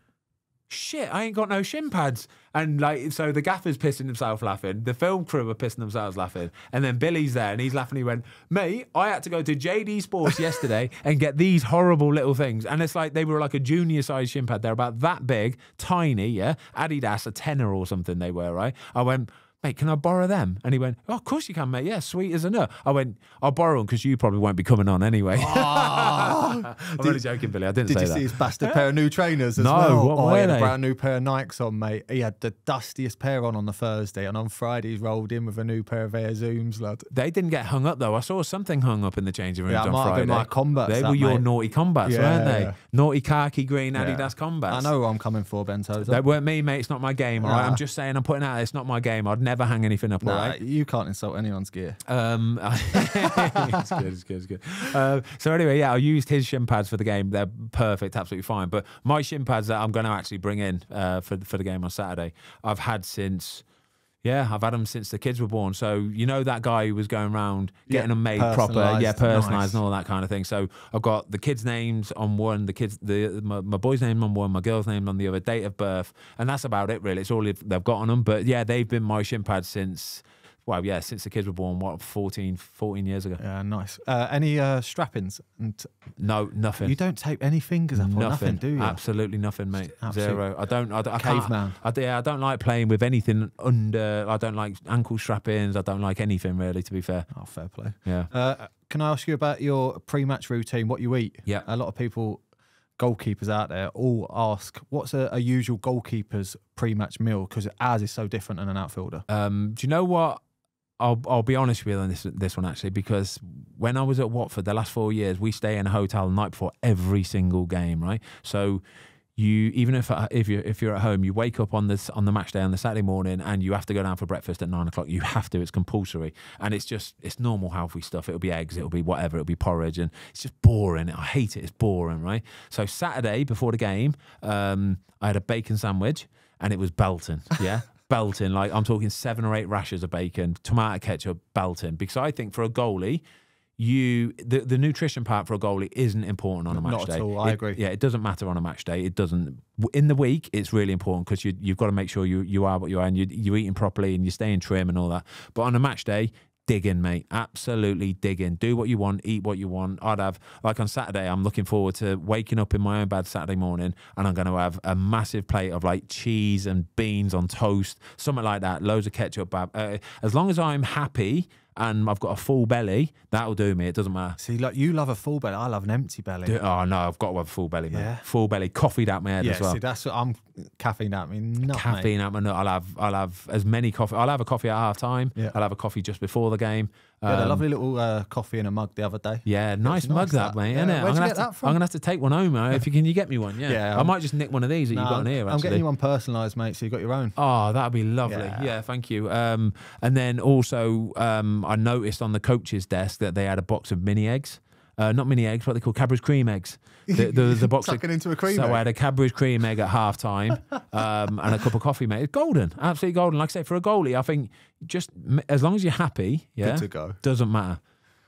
shit, I ain't got no shin pads. And like, so the gaffer's pissing himself laughing, the film crew are pissing themselves laughing, and then Billy's there and he's laughing. He went, mate, I had to go to JD Sports yesterday and get these horrible little things. And it's like, they were like a junior size shin pad. They're about that big, tiny, yeah, Adidas, a tenner or something they were, right? I went, mate, can I borrow them? And he went, oh, of course you can, mate. Yeah, sweet as a nut. I went, I'll borrow them because you probably won't be coming on anyway. Oh, I'm only joking, Billy. I didn't say that. Did you see his bastard pair of new trainers as well? No, what were they? A brand new pair of Nikes on, mate. He had the dustiest pair on the Thursday, and on Friday he's rolled in with a new pair of Air Zooms, lad. They didn't get hung up, though. I saw something hung up in the changing rooms on Friday. Yeah, might have been my combats. They were your naughty combats, weren't they? Naughty khaki green Adidas combats. I know who I'm coming for, Ben Tozer. They weren't me, mate. It's not my game, all right? I'm just saying, I'm putting out, it's not my game. I'd never hang anything up, all right? You can't insult anyone's gear. It's good, it's good, it's good. So anyway, yeah, I used his shin pads for the game. They're perfect, absolutely fine. But my shin pads that I'm going to actually bring in for the game on Saturday, I've had since... Yeah, I've had them since the kids were born. So, you know, that guy who was going around getting them made proper, personalised and all that kind of thing. So I've got the kids' names on one, my boy's name on one, my girl's name on the other, date of birth, and that's about it, really. It's all they've got on them. But yeah, they've been my shin pads since, well, yeah, since the kids were born, what, 14 years ago. Yeah, nice. Any strappings? No, nothing. You don't tape any fingers up or nothing, do you? Absolutely nothing, mate. Absolute zero. I don't like playing with anything under, I don't like ankle strappings, I don't like anything, really, to be fair. Oh, fair play. Yeah. Can I ask you about your pre-match routine, what you eat? Yeah. A lot of people... goalkeepers out there all ask, what's a usual goalkeeper's pre-match meal, because ours is so different than an outfielder. Do you know what, I'll be honest with you on this one, actually, because when I was at Watford the last 4 years, we stay in a hotel the night before every single game, right? So you, even if you're at home, you wake up on the match day on the Saturday morning, and you have to go down for breakfast at 9 o'clock. You have to; it's compulsory, and it's just normal healthy stuff. It'll be eggs, it'll be whatever, it'll be porridge, and it's just boring. I hate it; it's boring, right? So Saturday before the game, I had a bacon sandwich, and it was belting, yeah. Belting, like I'm talking 7 or 8 rashers of bacon, tomato ketchup, belting. Because I think for a goalie, the nutrition part for a goalie isn't important on a match day. Not at all, I agree. Yeah, it doesn't matter on a match day. It doesn't. In the week, it's really important because you've got to make sure you are what you are, and you're eating properly and you're staying trim and all that. But on a match day, dig in, mate. Absolutely dig in. Do what you want, eat what you want. I'd have, like on Saturday, I'm looking forward to waking up in my own bed Saturday morning, and I'm going to have a massive plate of like cheese and beans on toast, something like that, loads of ketchup. As long as I'm happy and I've got a full belly, that'll do me. It doesn't matter. See, like, you love a full belly. I love an empty belly. Oh, no, I've got to have a full belly, mate. Yeah. Full belly, coffee'd out my head as well. See, that's what I'm... Caffeine out my nut, caffeine mate. Out my nut. I'll have as many coffee. I'll have a coffee at half time. Yeah. I'll have a coffee just before the game. Yeah, the lovely little coffee in a mug the other day. Yeah, nice mug that, mate, isn't it? I'm gonna have to take one home, mate. If you can, you get me one. Yeah, yeah, I might just nick one of these that you've got in here. Actually, I'm getting you one personalised, mate. So you got your own. Oh, that'd be lovely. Yeah, yeah, thank you. And then also, I noticed on the coach's desk that they had a box of mini eggs. not mini eggs, what they call Cadbury's cream eggs. The box tucking into a cream egg. So I had a Cadbury's cream egg at half time and a cup of coffee, mate. It's golden, absolutely golden. Like I say, for a goalie, I think just as long as you're happy, yeah, good to go. Doesn't matter.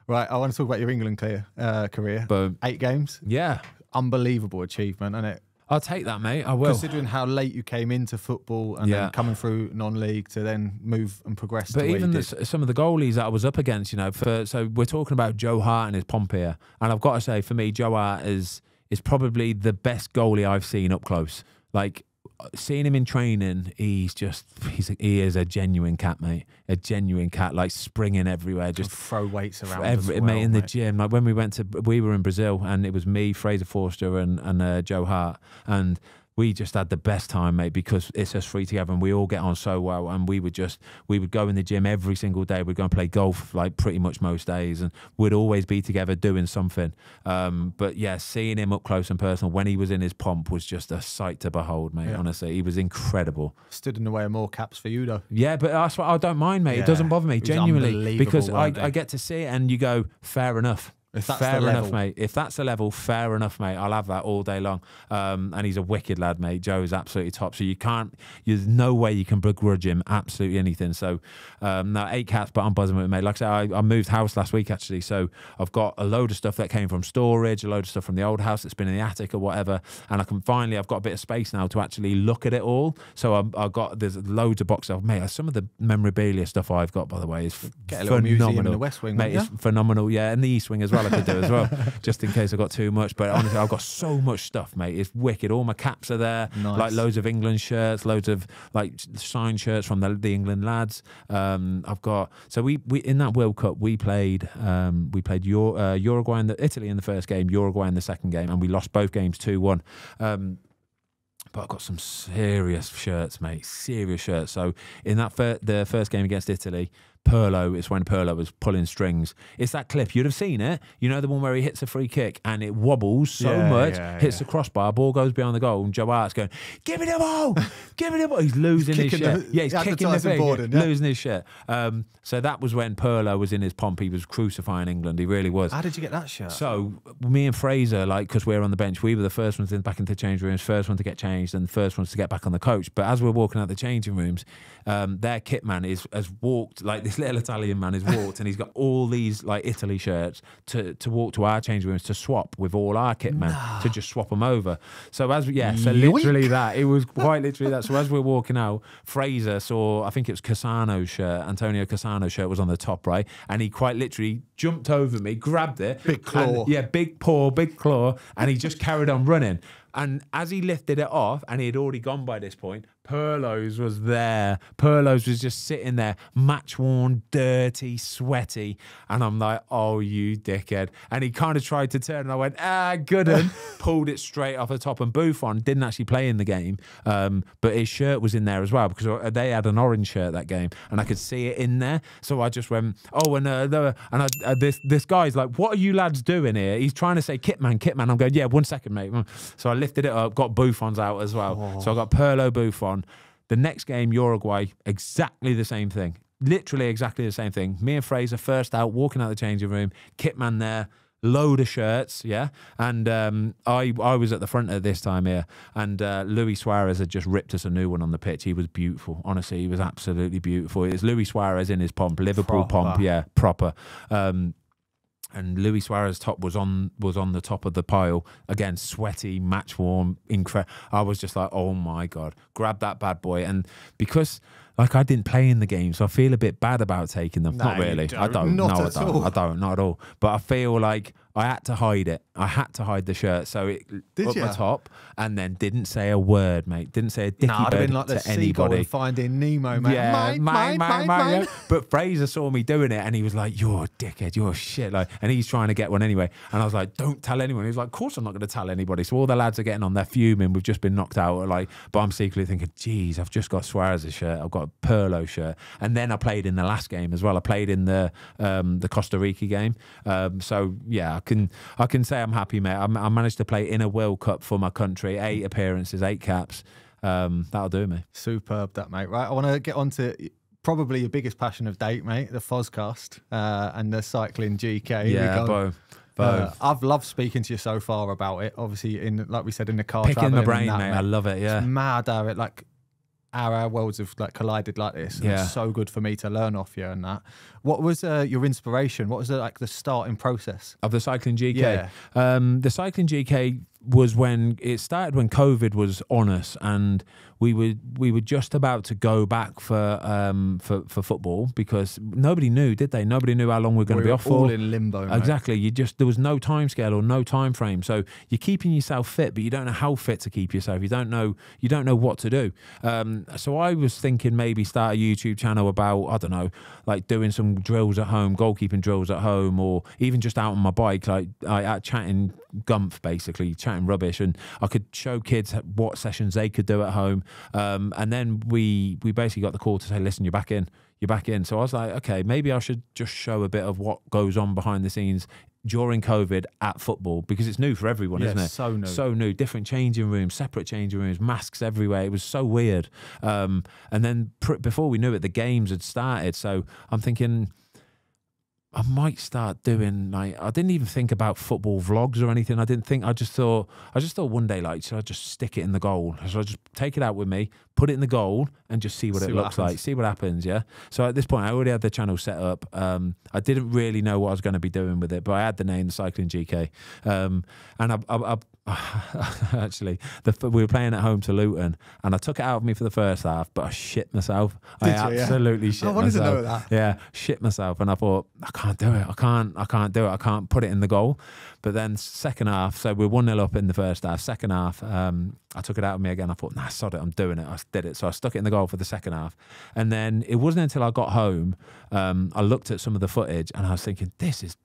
Right, I want to talk about your England career. Boom. 8 games. Yeah. Unbelievable achievement, isn't it? I'll take that, mate. I will. Considering how late you came into football and then coming through non-league to then move and progress. But even some of the goalies that I was up against, you know, so we're talking about Joe Hart and his pomp here. And I've got to say, for me, Joe Hart is probably the best goalie I've seen up close. Like, seeing him in training, he is a genuine cat, mate. A genuine cat, like springing everywhere, just throw weights around mate, in the gym. Like when we were in Brazil, and it was me, Fraser Forster, and Joe Hart, and we just had the best time, mate, because it's us three together and we all get on so well. And we would go in the gym every single day. We'd go and play golf like pretty much most days, and we'd always be together doing something. But yeah, seeing him up close and personal when he was in his pomp was just a sight to behold, mate. Yeah. Honestly, he was incredible. Stood in the way of more caps for you, though. Yeah, but that's what I don't mind, mate. Yeah. It doesn't bother me, genuinely, because I get to see it and you go, fair enough. If that's fair enough, mate. If that's the level, fair enough, mate. I'll have that all day long. And he's a wicked lad, mate. Joe's absolutely top. So you can't, there's no way you can begrudge him absolutely anything. So no, 8 cats, but I'm buzzing with it, mate. Like I said, I moved house last week, actually. So I've got a load of stuff that came from storage, a load of stuff from the old house that's been in the attic or whatever. And I can finally, I've got a bit of space now to actually look at it all. So I've got, there's loads of boxes. Mate, some of the memorabilia stuff I've got, by the way, is phenomenal. In the West Wing, mate, it's phenomenal. Yeah, and the East Wing as well. I could do as well, just in case I got too much. But honestly, I've got so much stuff, mate. It's wicked. All my caps are there. Nice. Like loads of England shirts, loads of like signed shirts from the England lads. I've got, so we in that World Cup we played Uruguay and Italy in the first game, Uruguay in the second game, and we lost both games 2-1. But I've got some serious shirts, mate. Serious shirts. So in that the first game against Italy, Pirlo, it's when Pirlo was pulling strings. It's that clip. You'd have seen it. You know the one where he hits a free kick and it wobbles so much, hits the crossbar, ball goes behind the goal, and Joe Hart's going, give me the ball! Give me the ball! He's losing his shit. Yeah, he's kicking the thing, boarding, yeah. Losing his shit. So that was when Pirlo was in his pomp. He was crucifying England. He really was. How did you get that shirt? So me and Fraser, like, because we were on the bench, we were the first ones back into the change rooms, first one to get changed and first ones to get back on the coach. But as we're walking out the changing rooms, their kit man has walked, like, this little Italian man has walked and he's got all these like Italy shirts to walk to our change rooms to swap with all our kit men, to just swap them over. So as literally that, it was quite literally that. So as we're walking out, Fraser saw, I think it was Cassano's shirt, Antonio Cassano's shirt was on the top right, and he quite literally jumped over me, grabbed it, big claw, and, yeah, big paw, big claw, and he just carried on running. And as he lifted it off, and he had already gone by this point, Pirlo's was there. Pirlo's was just sitting there, match-worn, dirty, sweaty. And I'm like, oh, you dickhead. And he kind of tried to turn, and I went, ah, good un. Pulled it straight off the top. And Buffon didn't actually play in the game, but his shirt was in there as well, because they had an orange shirt that game, and I could see it in there. So I just went, oh, this guy's like, what are you lads doing here? He's trying to say, kitman, kitman. I'm going, yeah, 1 second, mate. So I lifted it up, got Buffon's out as well. Oh. So I got Pirlo, Buffon. The next game, Uruguay, exactly the same thing. Literally exactly the same thing. Me and Fraser first out, walking out the changing room, kitman there, load of shirts, yeah? And I was at the front at this time here, and Luis Suarez had just ripped us a new one on the pitch. He was beautiful. Honestly, he was absolutely beautiful. It's Luis Suarez in his pomp, Liverpool pomp, yeah, proper. And Luis Suarez top was on the top of the pile again, sweaty, match warm, incredible. I was just like, oh my god, grab that bad boy. And because like I didn't play in the game, so I feel a bit bad about taking them. No, not really. Don't. I don't. Not no, at I don't. All. I don't. Not at all. But I feel like I had to hide it. I had to hide the shirt, so it did up the top, and then didn't say a word, mate. Didn't say a dicky bird to anybody. I'd have been like the seagull in Finding Nemo, mate. Yeah, mine. But Fraser saw me doing it, and he was like, "You're a dickhead. You're a shit." Like, and he's trying to get one anyway. And I was like, "Don't tell anyone." He was like, "Of course I'm not going to tell anybody." So all the lads are getting on. They're fuming. We've just been knocked out. Like, but I'm secretly thinking, "Geez, I've just got Suarez's shirt. I've got a Pirlo shirt." And then I played in the last game as well. I played in the Costa Rica game. So yeah. I can say I'm happy, mate. I managed to play in a World Cup for my country. 8 appearances, 8 caps. That'll do me. Superb, that, mate. Right, I want to get on to probably your biggest passion of date, mate, the Fozcast and the Cycling GK. Yeah, bro. I've loved speaking to you so far about it. Obviously, in like we said in the car, picking my brain, mate. I love it. Yeah, it's mad how it like our worlds have like collided like this. And yeah, it's so good for me to learn off you and that. What was your inspiration? What was like the starting process of the Cycling GK? Yeah. The Cycling GK was when it started, when COVID was on us, and we were just about to go back for football, because nobody knew, did they? Nobody knew how long we're going to be off for. All in limbo. Mate. Exactly. You just, there was no time scale or no time frame. So you're keeping yourself fit, but you don't know how fit to keep yourself. You don't know what to do. So I was thinking maybe start a YouTube channel about, I don't know, like doing some drills at home, goalkeeping drills at home, or even just out on my bike, like chatting gumph, basically chatting rubbish, and I could show kids what sessions they could do at home. And then we basically got the call to say, listen, you're back in. You're back in. So I was like, okay, maybe I should just show a bit of what goes on behind the scenes during COVID at football, because it's new for everyone, isn't it? So new. So new. Different changing rooms, separate changing rooms, masks everywhere. It was so weird. And then before we knew it, the games had started. So I'm thinking, I might start doing, like, I didn't even think about football vlogs or anything. I didn't think, I just thought one day, like, should I just stick it in the goal? Should I just take it out with me, put it in the goal, and just see what it looks like, see what happens, yeah? So at this point, I already had the channel set up. I didn't really know what I was going to be doing with it, but I had the name, The Cycling GK. And actually, we were playing at home to Luton, and I took it out of me for the first half, but I shit myself. I absolutely shit myself. I wanted to know that. Yeah, shit myself, and I thought, I can't do it. I can't do it. I can't put it in the goal. But then second half, so we're 1-0 up in the first half. Second half, I took it out of me again. I thought, nah, sod it, I'm doing it. I did it. So I stuck it in the goal for the second half. And then it wasn't until I got home, I looked at some of the footage and I was thinking, this is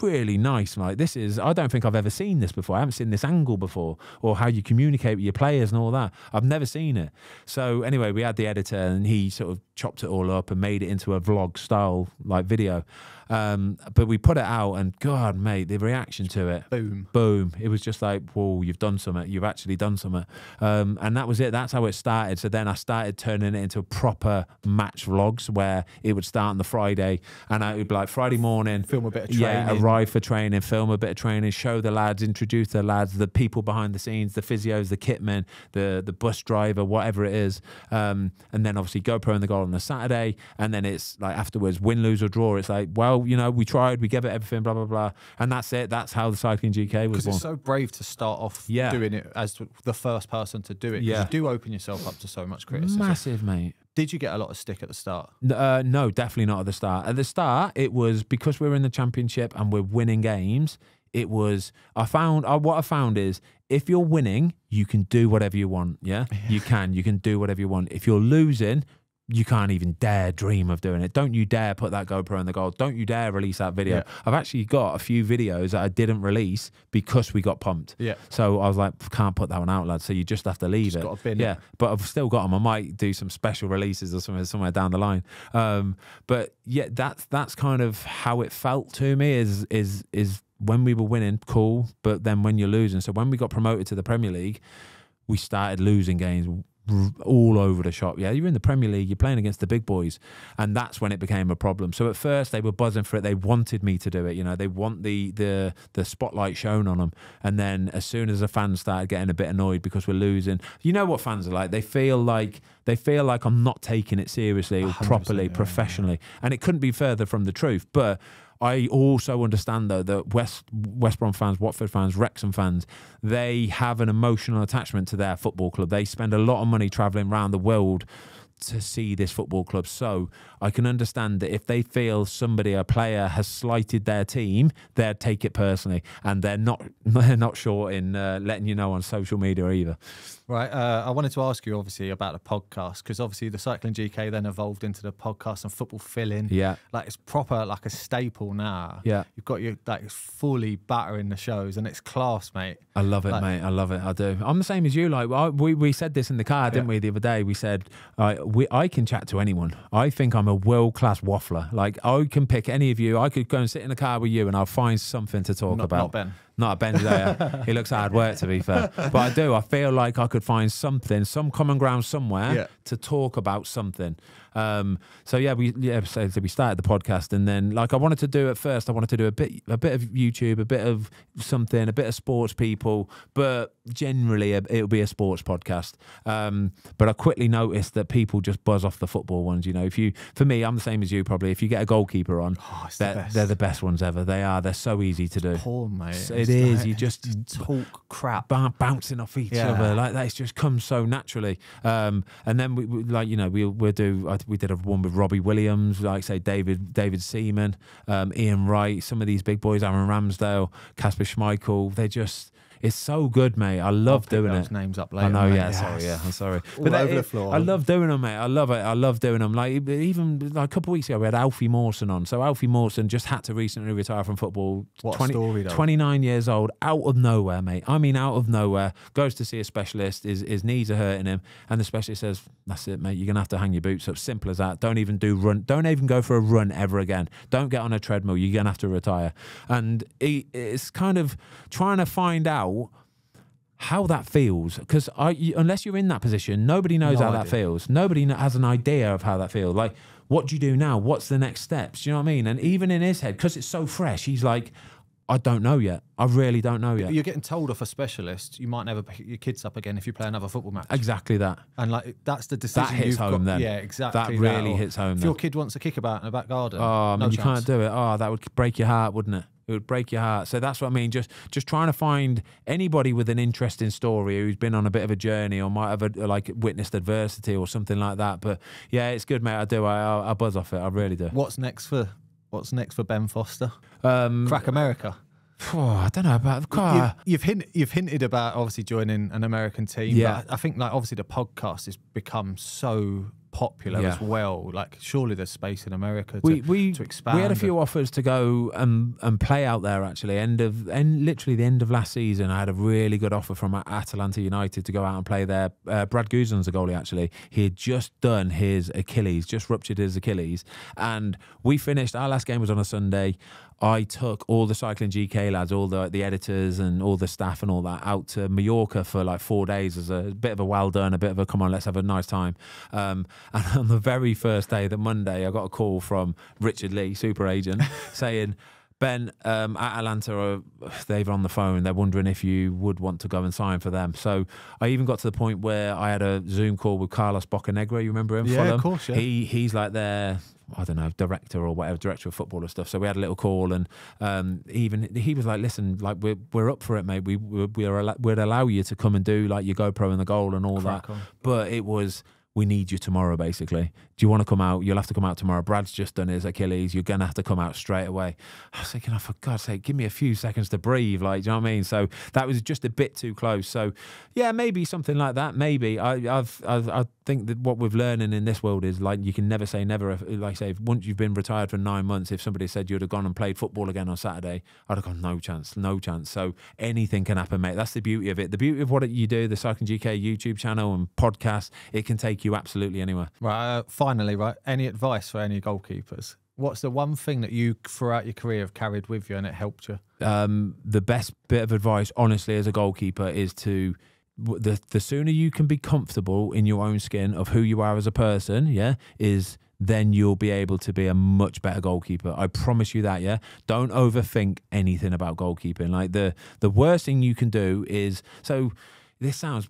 really nice. Like, this is, I don't think I've ever seen this before. I haven't seen this angle before, or how you communicate with your players and all that. I've never seen it. So anyway, we had the editor, and he sort of chopped it all up and made it into a vlog style like video. But we put it out, and God, mate, the reaction to it, boom, it was just like, whoa, you've done something, you've actually done something. And that was it. That's how it started. So then I started turning it into proper match vlogs, where it would start on the Friday, and it would be like Friday morning, film a bit of training, arrive for training, film a bit of training, show the lads, introduce the lads, the people behind the scenes, the physios, the kitmen, the bus driver, whatever it is. And then obviously GoPro and the goal on the Saturday, and then it's like afterwards, win, lose or draw, it's like, well, you know, we tried, we gave it everything, blah blah blah, and that's it. That's how the Cycling GK was. Because it's so brave to start off doing it as the first person to do it. Yeah, you do open yourself up to so much criticism. Massive, mate. Did you get a lot of stick at the start? No, definitely not at the start. At the start, it was because we were in the Championship and we're winning games. It was, what I found is, if you're winning, you can do whatever you want. Yeah, you can do whatever you want. If you're losing, you can't even dare dream of doing it. Don't you dare put that GoPro in the goal. Don't you dare release that video. Yeah. I've actually got a few videos that I didn't release because we got pumped. Yeah. So I was like, can't put that one out, lad. So you just have to leave it. Yeah. But I've still got them. I might do some special releases or something somewhere down the line. But yeah, that's kind of how it felt to me. Is when we were winning, cool. But then when you're losing, so when we got promoted to the Premier League, we started losing games all over the shop. Yeah, you're in the Premier League, you're playing against the big boys, and that's when it became a problem. So at first they were buzzing for it, they wanted me to do it, you know, they want the spotlight shown on them. And then as soon as the fans started getting a bit annoyed because we're losing, you know what fans are like, they feel like I'm not taking it seriously or properly, professionally, and it couldn't be further from the truth. But I also understand, though, that West Brom fans, Watford fans, Wrexham fans, they have an emotional attachment to their football club. They spend a lot of money travelling around the world to see this football club. So I can understand that if they feel somebody, a player, has slighted their team, they'd take it personally. And they're not short in letting you know on social media either. Right, I wanted to ask you, obviously, about the podcast, because obviously the Cycling GK then evolved into the podcast and football fill-in. Yeah. Like, it's proper, like, a staple now. Yeah. You've got your, like, fully battering the shows, and it's class, mate. I love it, like, mate. I love it. I do. I'm the same as you. Like, we said this in the car, didn't we, the other day? We said, I can chat to anyone. I think I'm a world-class waffler. Like, I can pick any of you. I could go and sit in the car with you, and I'll find something to talk about. Not Ben. Not a Ben Zayer. He looks hard work, to be fair. But I do. I feel like I could find something, some common ground somewhere to talk about something. So yeah, we started the podcast, and then like I wanted to do at first, I wanted to do a bit of YouTube, a bit of something, a bit of sports people, but generally it'll be a sports podcast. But I quickly noticed that people just buzz off the football ones. You know, if you, for me, I'm the same as you probably. If you get a goalkeeper on, they're the best ones ever. They are. They're so easy to do. Porn, mate. It is. You just talk crap, bouncing off each other like that. It's just come so naturally. And then we like, you know, we'll do. We did one with Robbie Williams, like say David Seaman, Ian Wright, some of these big boys, Aaron Ramsdale, Kasper Schmeichel. They just, it's so good, mate. I love doing those names up later. I know, mate. I'm sorry. All but over the floor. I love doing them, mate. I love it. I love doing them. Like even like a couple of weeks ago, we had Alfie Mawson on. So Alfie Mawson just had to recently retire from football. What 29 years old, out of nowhere, mate. I mean, out of nowhere. Goes to see a specialist. His knees are hurting him, and the specialist says, "That's it, mate. You're gonna have to hang your boots up. Simple as that. Don't even do run. Don't even go for a run ever again. Don't get on a treadmill. You're gonna have to retire." And it's kind of trying to find out how that feels, because unless you're in that position, nobody knows how that feels. Nobody has an idea of how that feels. Like, what do you do now? What's the next steps? Do you know what I mean? And even in his head, because it's so fresh, he's like, I don't know yet. I really don't know yet. You're getting told off a specialist. You might never pick your kids up again if you play another football match. Exactly that. And like that's the decision. That hits home then. Yeah, exactly. That really hits home. If your kid wants a kickabout in the back garden, oh, no, you can't do it. Oh, that would break your heart, wouldn't it? It would break your heart. So that's what I mean. Just trying to find anybody with an interesting story who's been on a bit of a journey or might have like witnessed adversity or something like that. But yeah, it's good, mate. I do. I buzz off it. I really do. What's next for Ben Foster? Crack America. Oh, I don't know about you've hinted about obviously joining an American team. Yeah, but I think like obviously the podcast has become so popular as well. Like surely there's space in America to expand. We had a few offers to go and play out there actually. Literally the end of last season, I had a really good offer from Atalanta United to go out and play there. Brad Guzan's the goalie actually. He had just done his Achilles, just ruptured his Achilles, and we finished. Our last game was on a Sunday. I took all the Cycling GK lads, all the editors and all the staff and all that out to Mallorca for like 4 days as a bit of a well done, a bit of a come on, let's have a nice time. And on the very first day, the Monday, I got a call from Richard Lee, super agent, saying, Ben, Atalanta, they're on the phone. They're wondering if you would want to go and sign for them. So I even got to the point where I had a Zoom call with Carlos Bocanegra. You remember him? Yeah, Fulham? Of course. Yeah. He's like their, I don't know, director or whatever, director of football or stuff. So we had a little call, and even he was like, "Listen, like we're up for it, mate. We'd allow you to come and do like your GoPro and the goal and all that." But it was, we need you tomorrow, basically. Do you want to come out? You'll have to come out tomorrow. Brad's just done his Achilles. You're going to have to come out straight away. I was thinking, oh, for God's sake, give me a few seconds to breathe. Like, do you know what I mean? So that was just a bit too close. So, yeah, maybe something like that. Maybe. I think that what we've learning in this world is, like, you can never say never. Like, say, once you've been retired for 9 months, if somebody said you'd have gone and played football again on Saturday, I'd have gone, no chance, no chance. So anything can happen, mate. That's the beauty of it. The beauty of what you do, the Cycling GK YouTube channel and podcast, it can take you absolutely anywhere. Right, finally, right, any advice for any goalkeepers? What's the one thing that you throughout your career have carried with you and it helped you? The best bit of advice, honestly, as a goalkeeper is to the sooner you can be comfortable in your own skin of who you are as a person, yeah, is then you'll be able to be a much better goalkeeper. I promise you that, yeah? Don't overthink anything about goalkeeping. Like the worst thing you can do is, so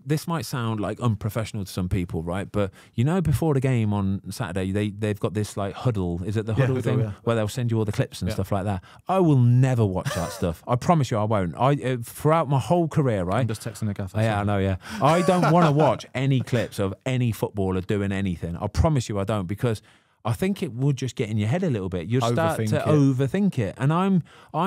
this might sound like unprofessional to some people, right? But you know, before the game on Saturday, they've got this like huddle. Is it the huddle thing where they'll send you all the clips and stuff like that? I will never watch that stuff. I promise you, I won't. Throughout my whole career, right? I'm just texting the gaffer. Yeah, I know. Yeah, I don't want to watch any clips of any footballer doing anything. I promise you, I don't, because I think it would just get in your head a little bit. You'll start to overthink it, and I'm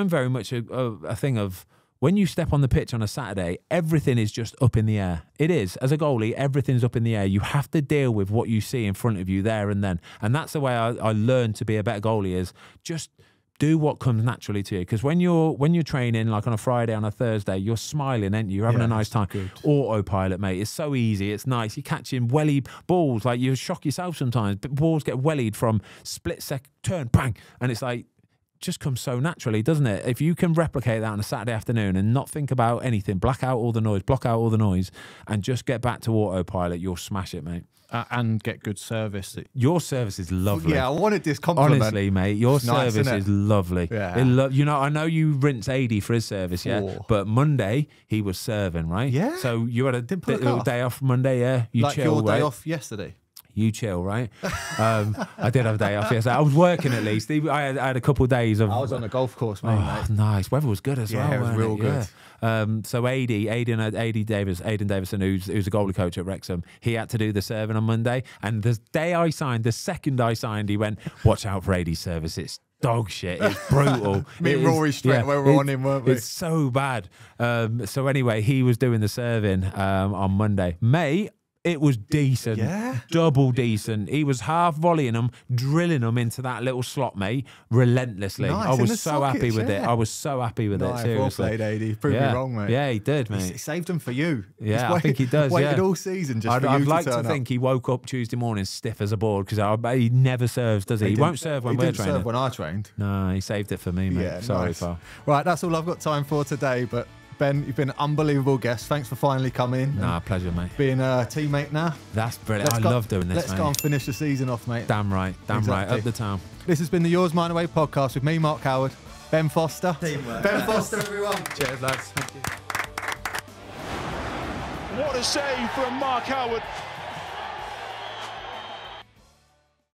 very much a thing of, when you step on the pitch on a Saturday, everything is just up in the air. It is. As a goalie, everything's up in the air. You have to deal with what you see in front of you there and then. And that's the way I learned to be a better goalie, is just do what comes naturally to you. Because when you're training, like on a Friday, on a Thursday, you're smiling, aren't you? You're having a nice time. Good. Autopilot, mate. It's so easy. It's nice. You're catching welly balls. Like, you shock yourself sometimes. But balls get wellied from split second, turn, bang. And it's like, just comes so naturally, doesn't it? If you can replicate that on a Saturday afternoon and not think about anything, black out all the noise, block out all the noise, and just get back to autopilot, you'll smash it, mate. And get good service. Your service is lovely. Yeah, I wanted this compliment. Honestly, mate, your service is lovely. Yeah. You know, I know you rinse AD for his service, yeah, but Monday he was serving, right? Yeah. So you had a little day off Monday, yeah? You like chill, your day off yesterday. You chill, right? I did have a day off yesterday. I was working at least. I had a couple of days of... I was on a golf course, mate. Oh, nice. Weather was good as well. Yeah, it was real good. Yeah. So Aidan Davison, who's a goalie coach at Wrexham, he had to do the serving on Monday. And the day I signed, the second I signed, he went, watch out for Aidan's service. It's dog shit. It's brutal. Me and Rory straight away were on him, weren't we? It's so bad. So anyway, he was doing the serving on Monday. Mate, it was decent, yeah. Double decent. He was half volleying them, drilling them into that little slot, mate, relentlessly. Nice. I was so happy with it. I was so happy with it, seriously. Well played, AD. He proved me wrong, mate. Yeah, he did, mate. He saved them for you. Yeah, I think he does, waited all season just for you to turn up. I'd like to think he woke up Tuesday morning stiff as a board, because he never serves, does he? He won't serve when we're training. He didn't serve when I trained. No, he saved it for me, mate. Yeah, sorry, pal. Right, that's all I've got time for today, but... Ben, you've been an unbelievable guest. Thanks for finally coming. Nah, pleasure, mate. Being a teammate now. That's brilliant. I love doing this, mate. Let's go and finish the season off, mate. Damn right. Damn right. Up the town. This has been the Yours Mine Away podcast with me, Mark Howard, Ben Foster. Teamwork. Ben Foster, everyone. Cheers, lads. Thank you. What a save from Mark Howard.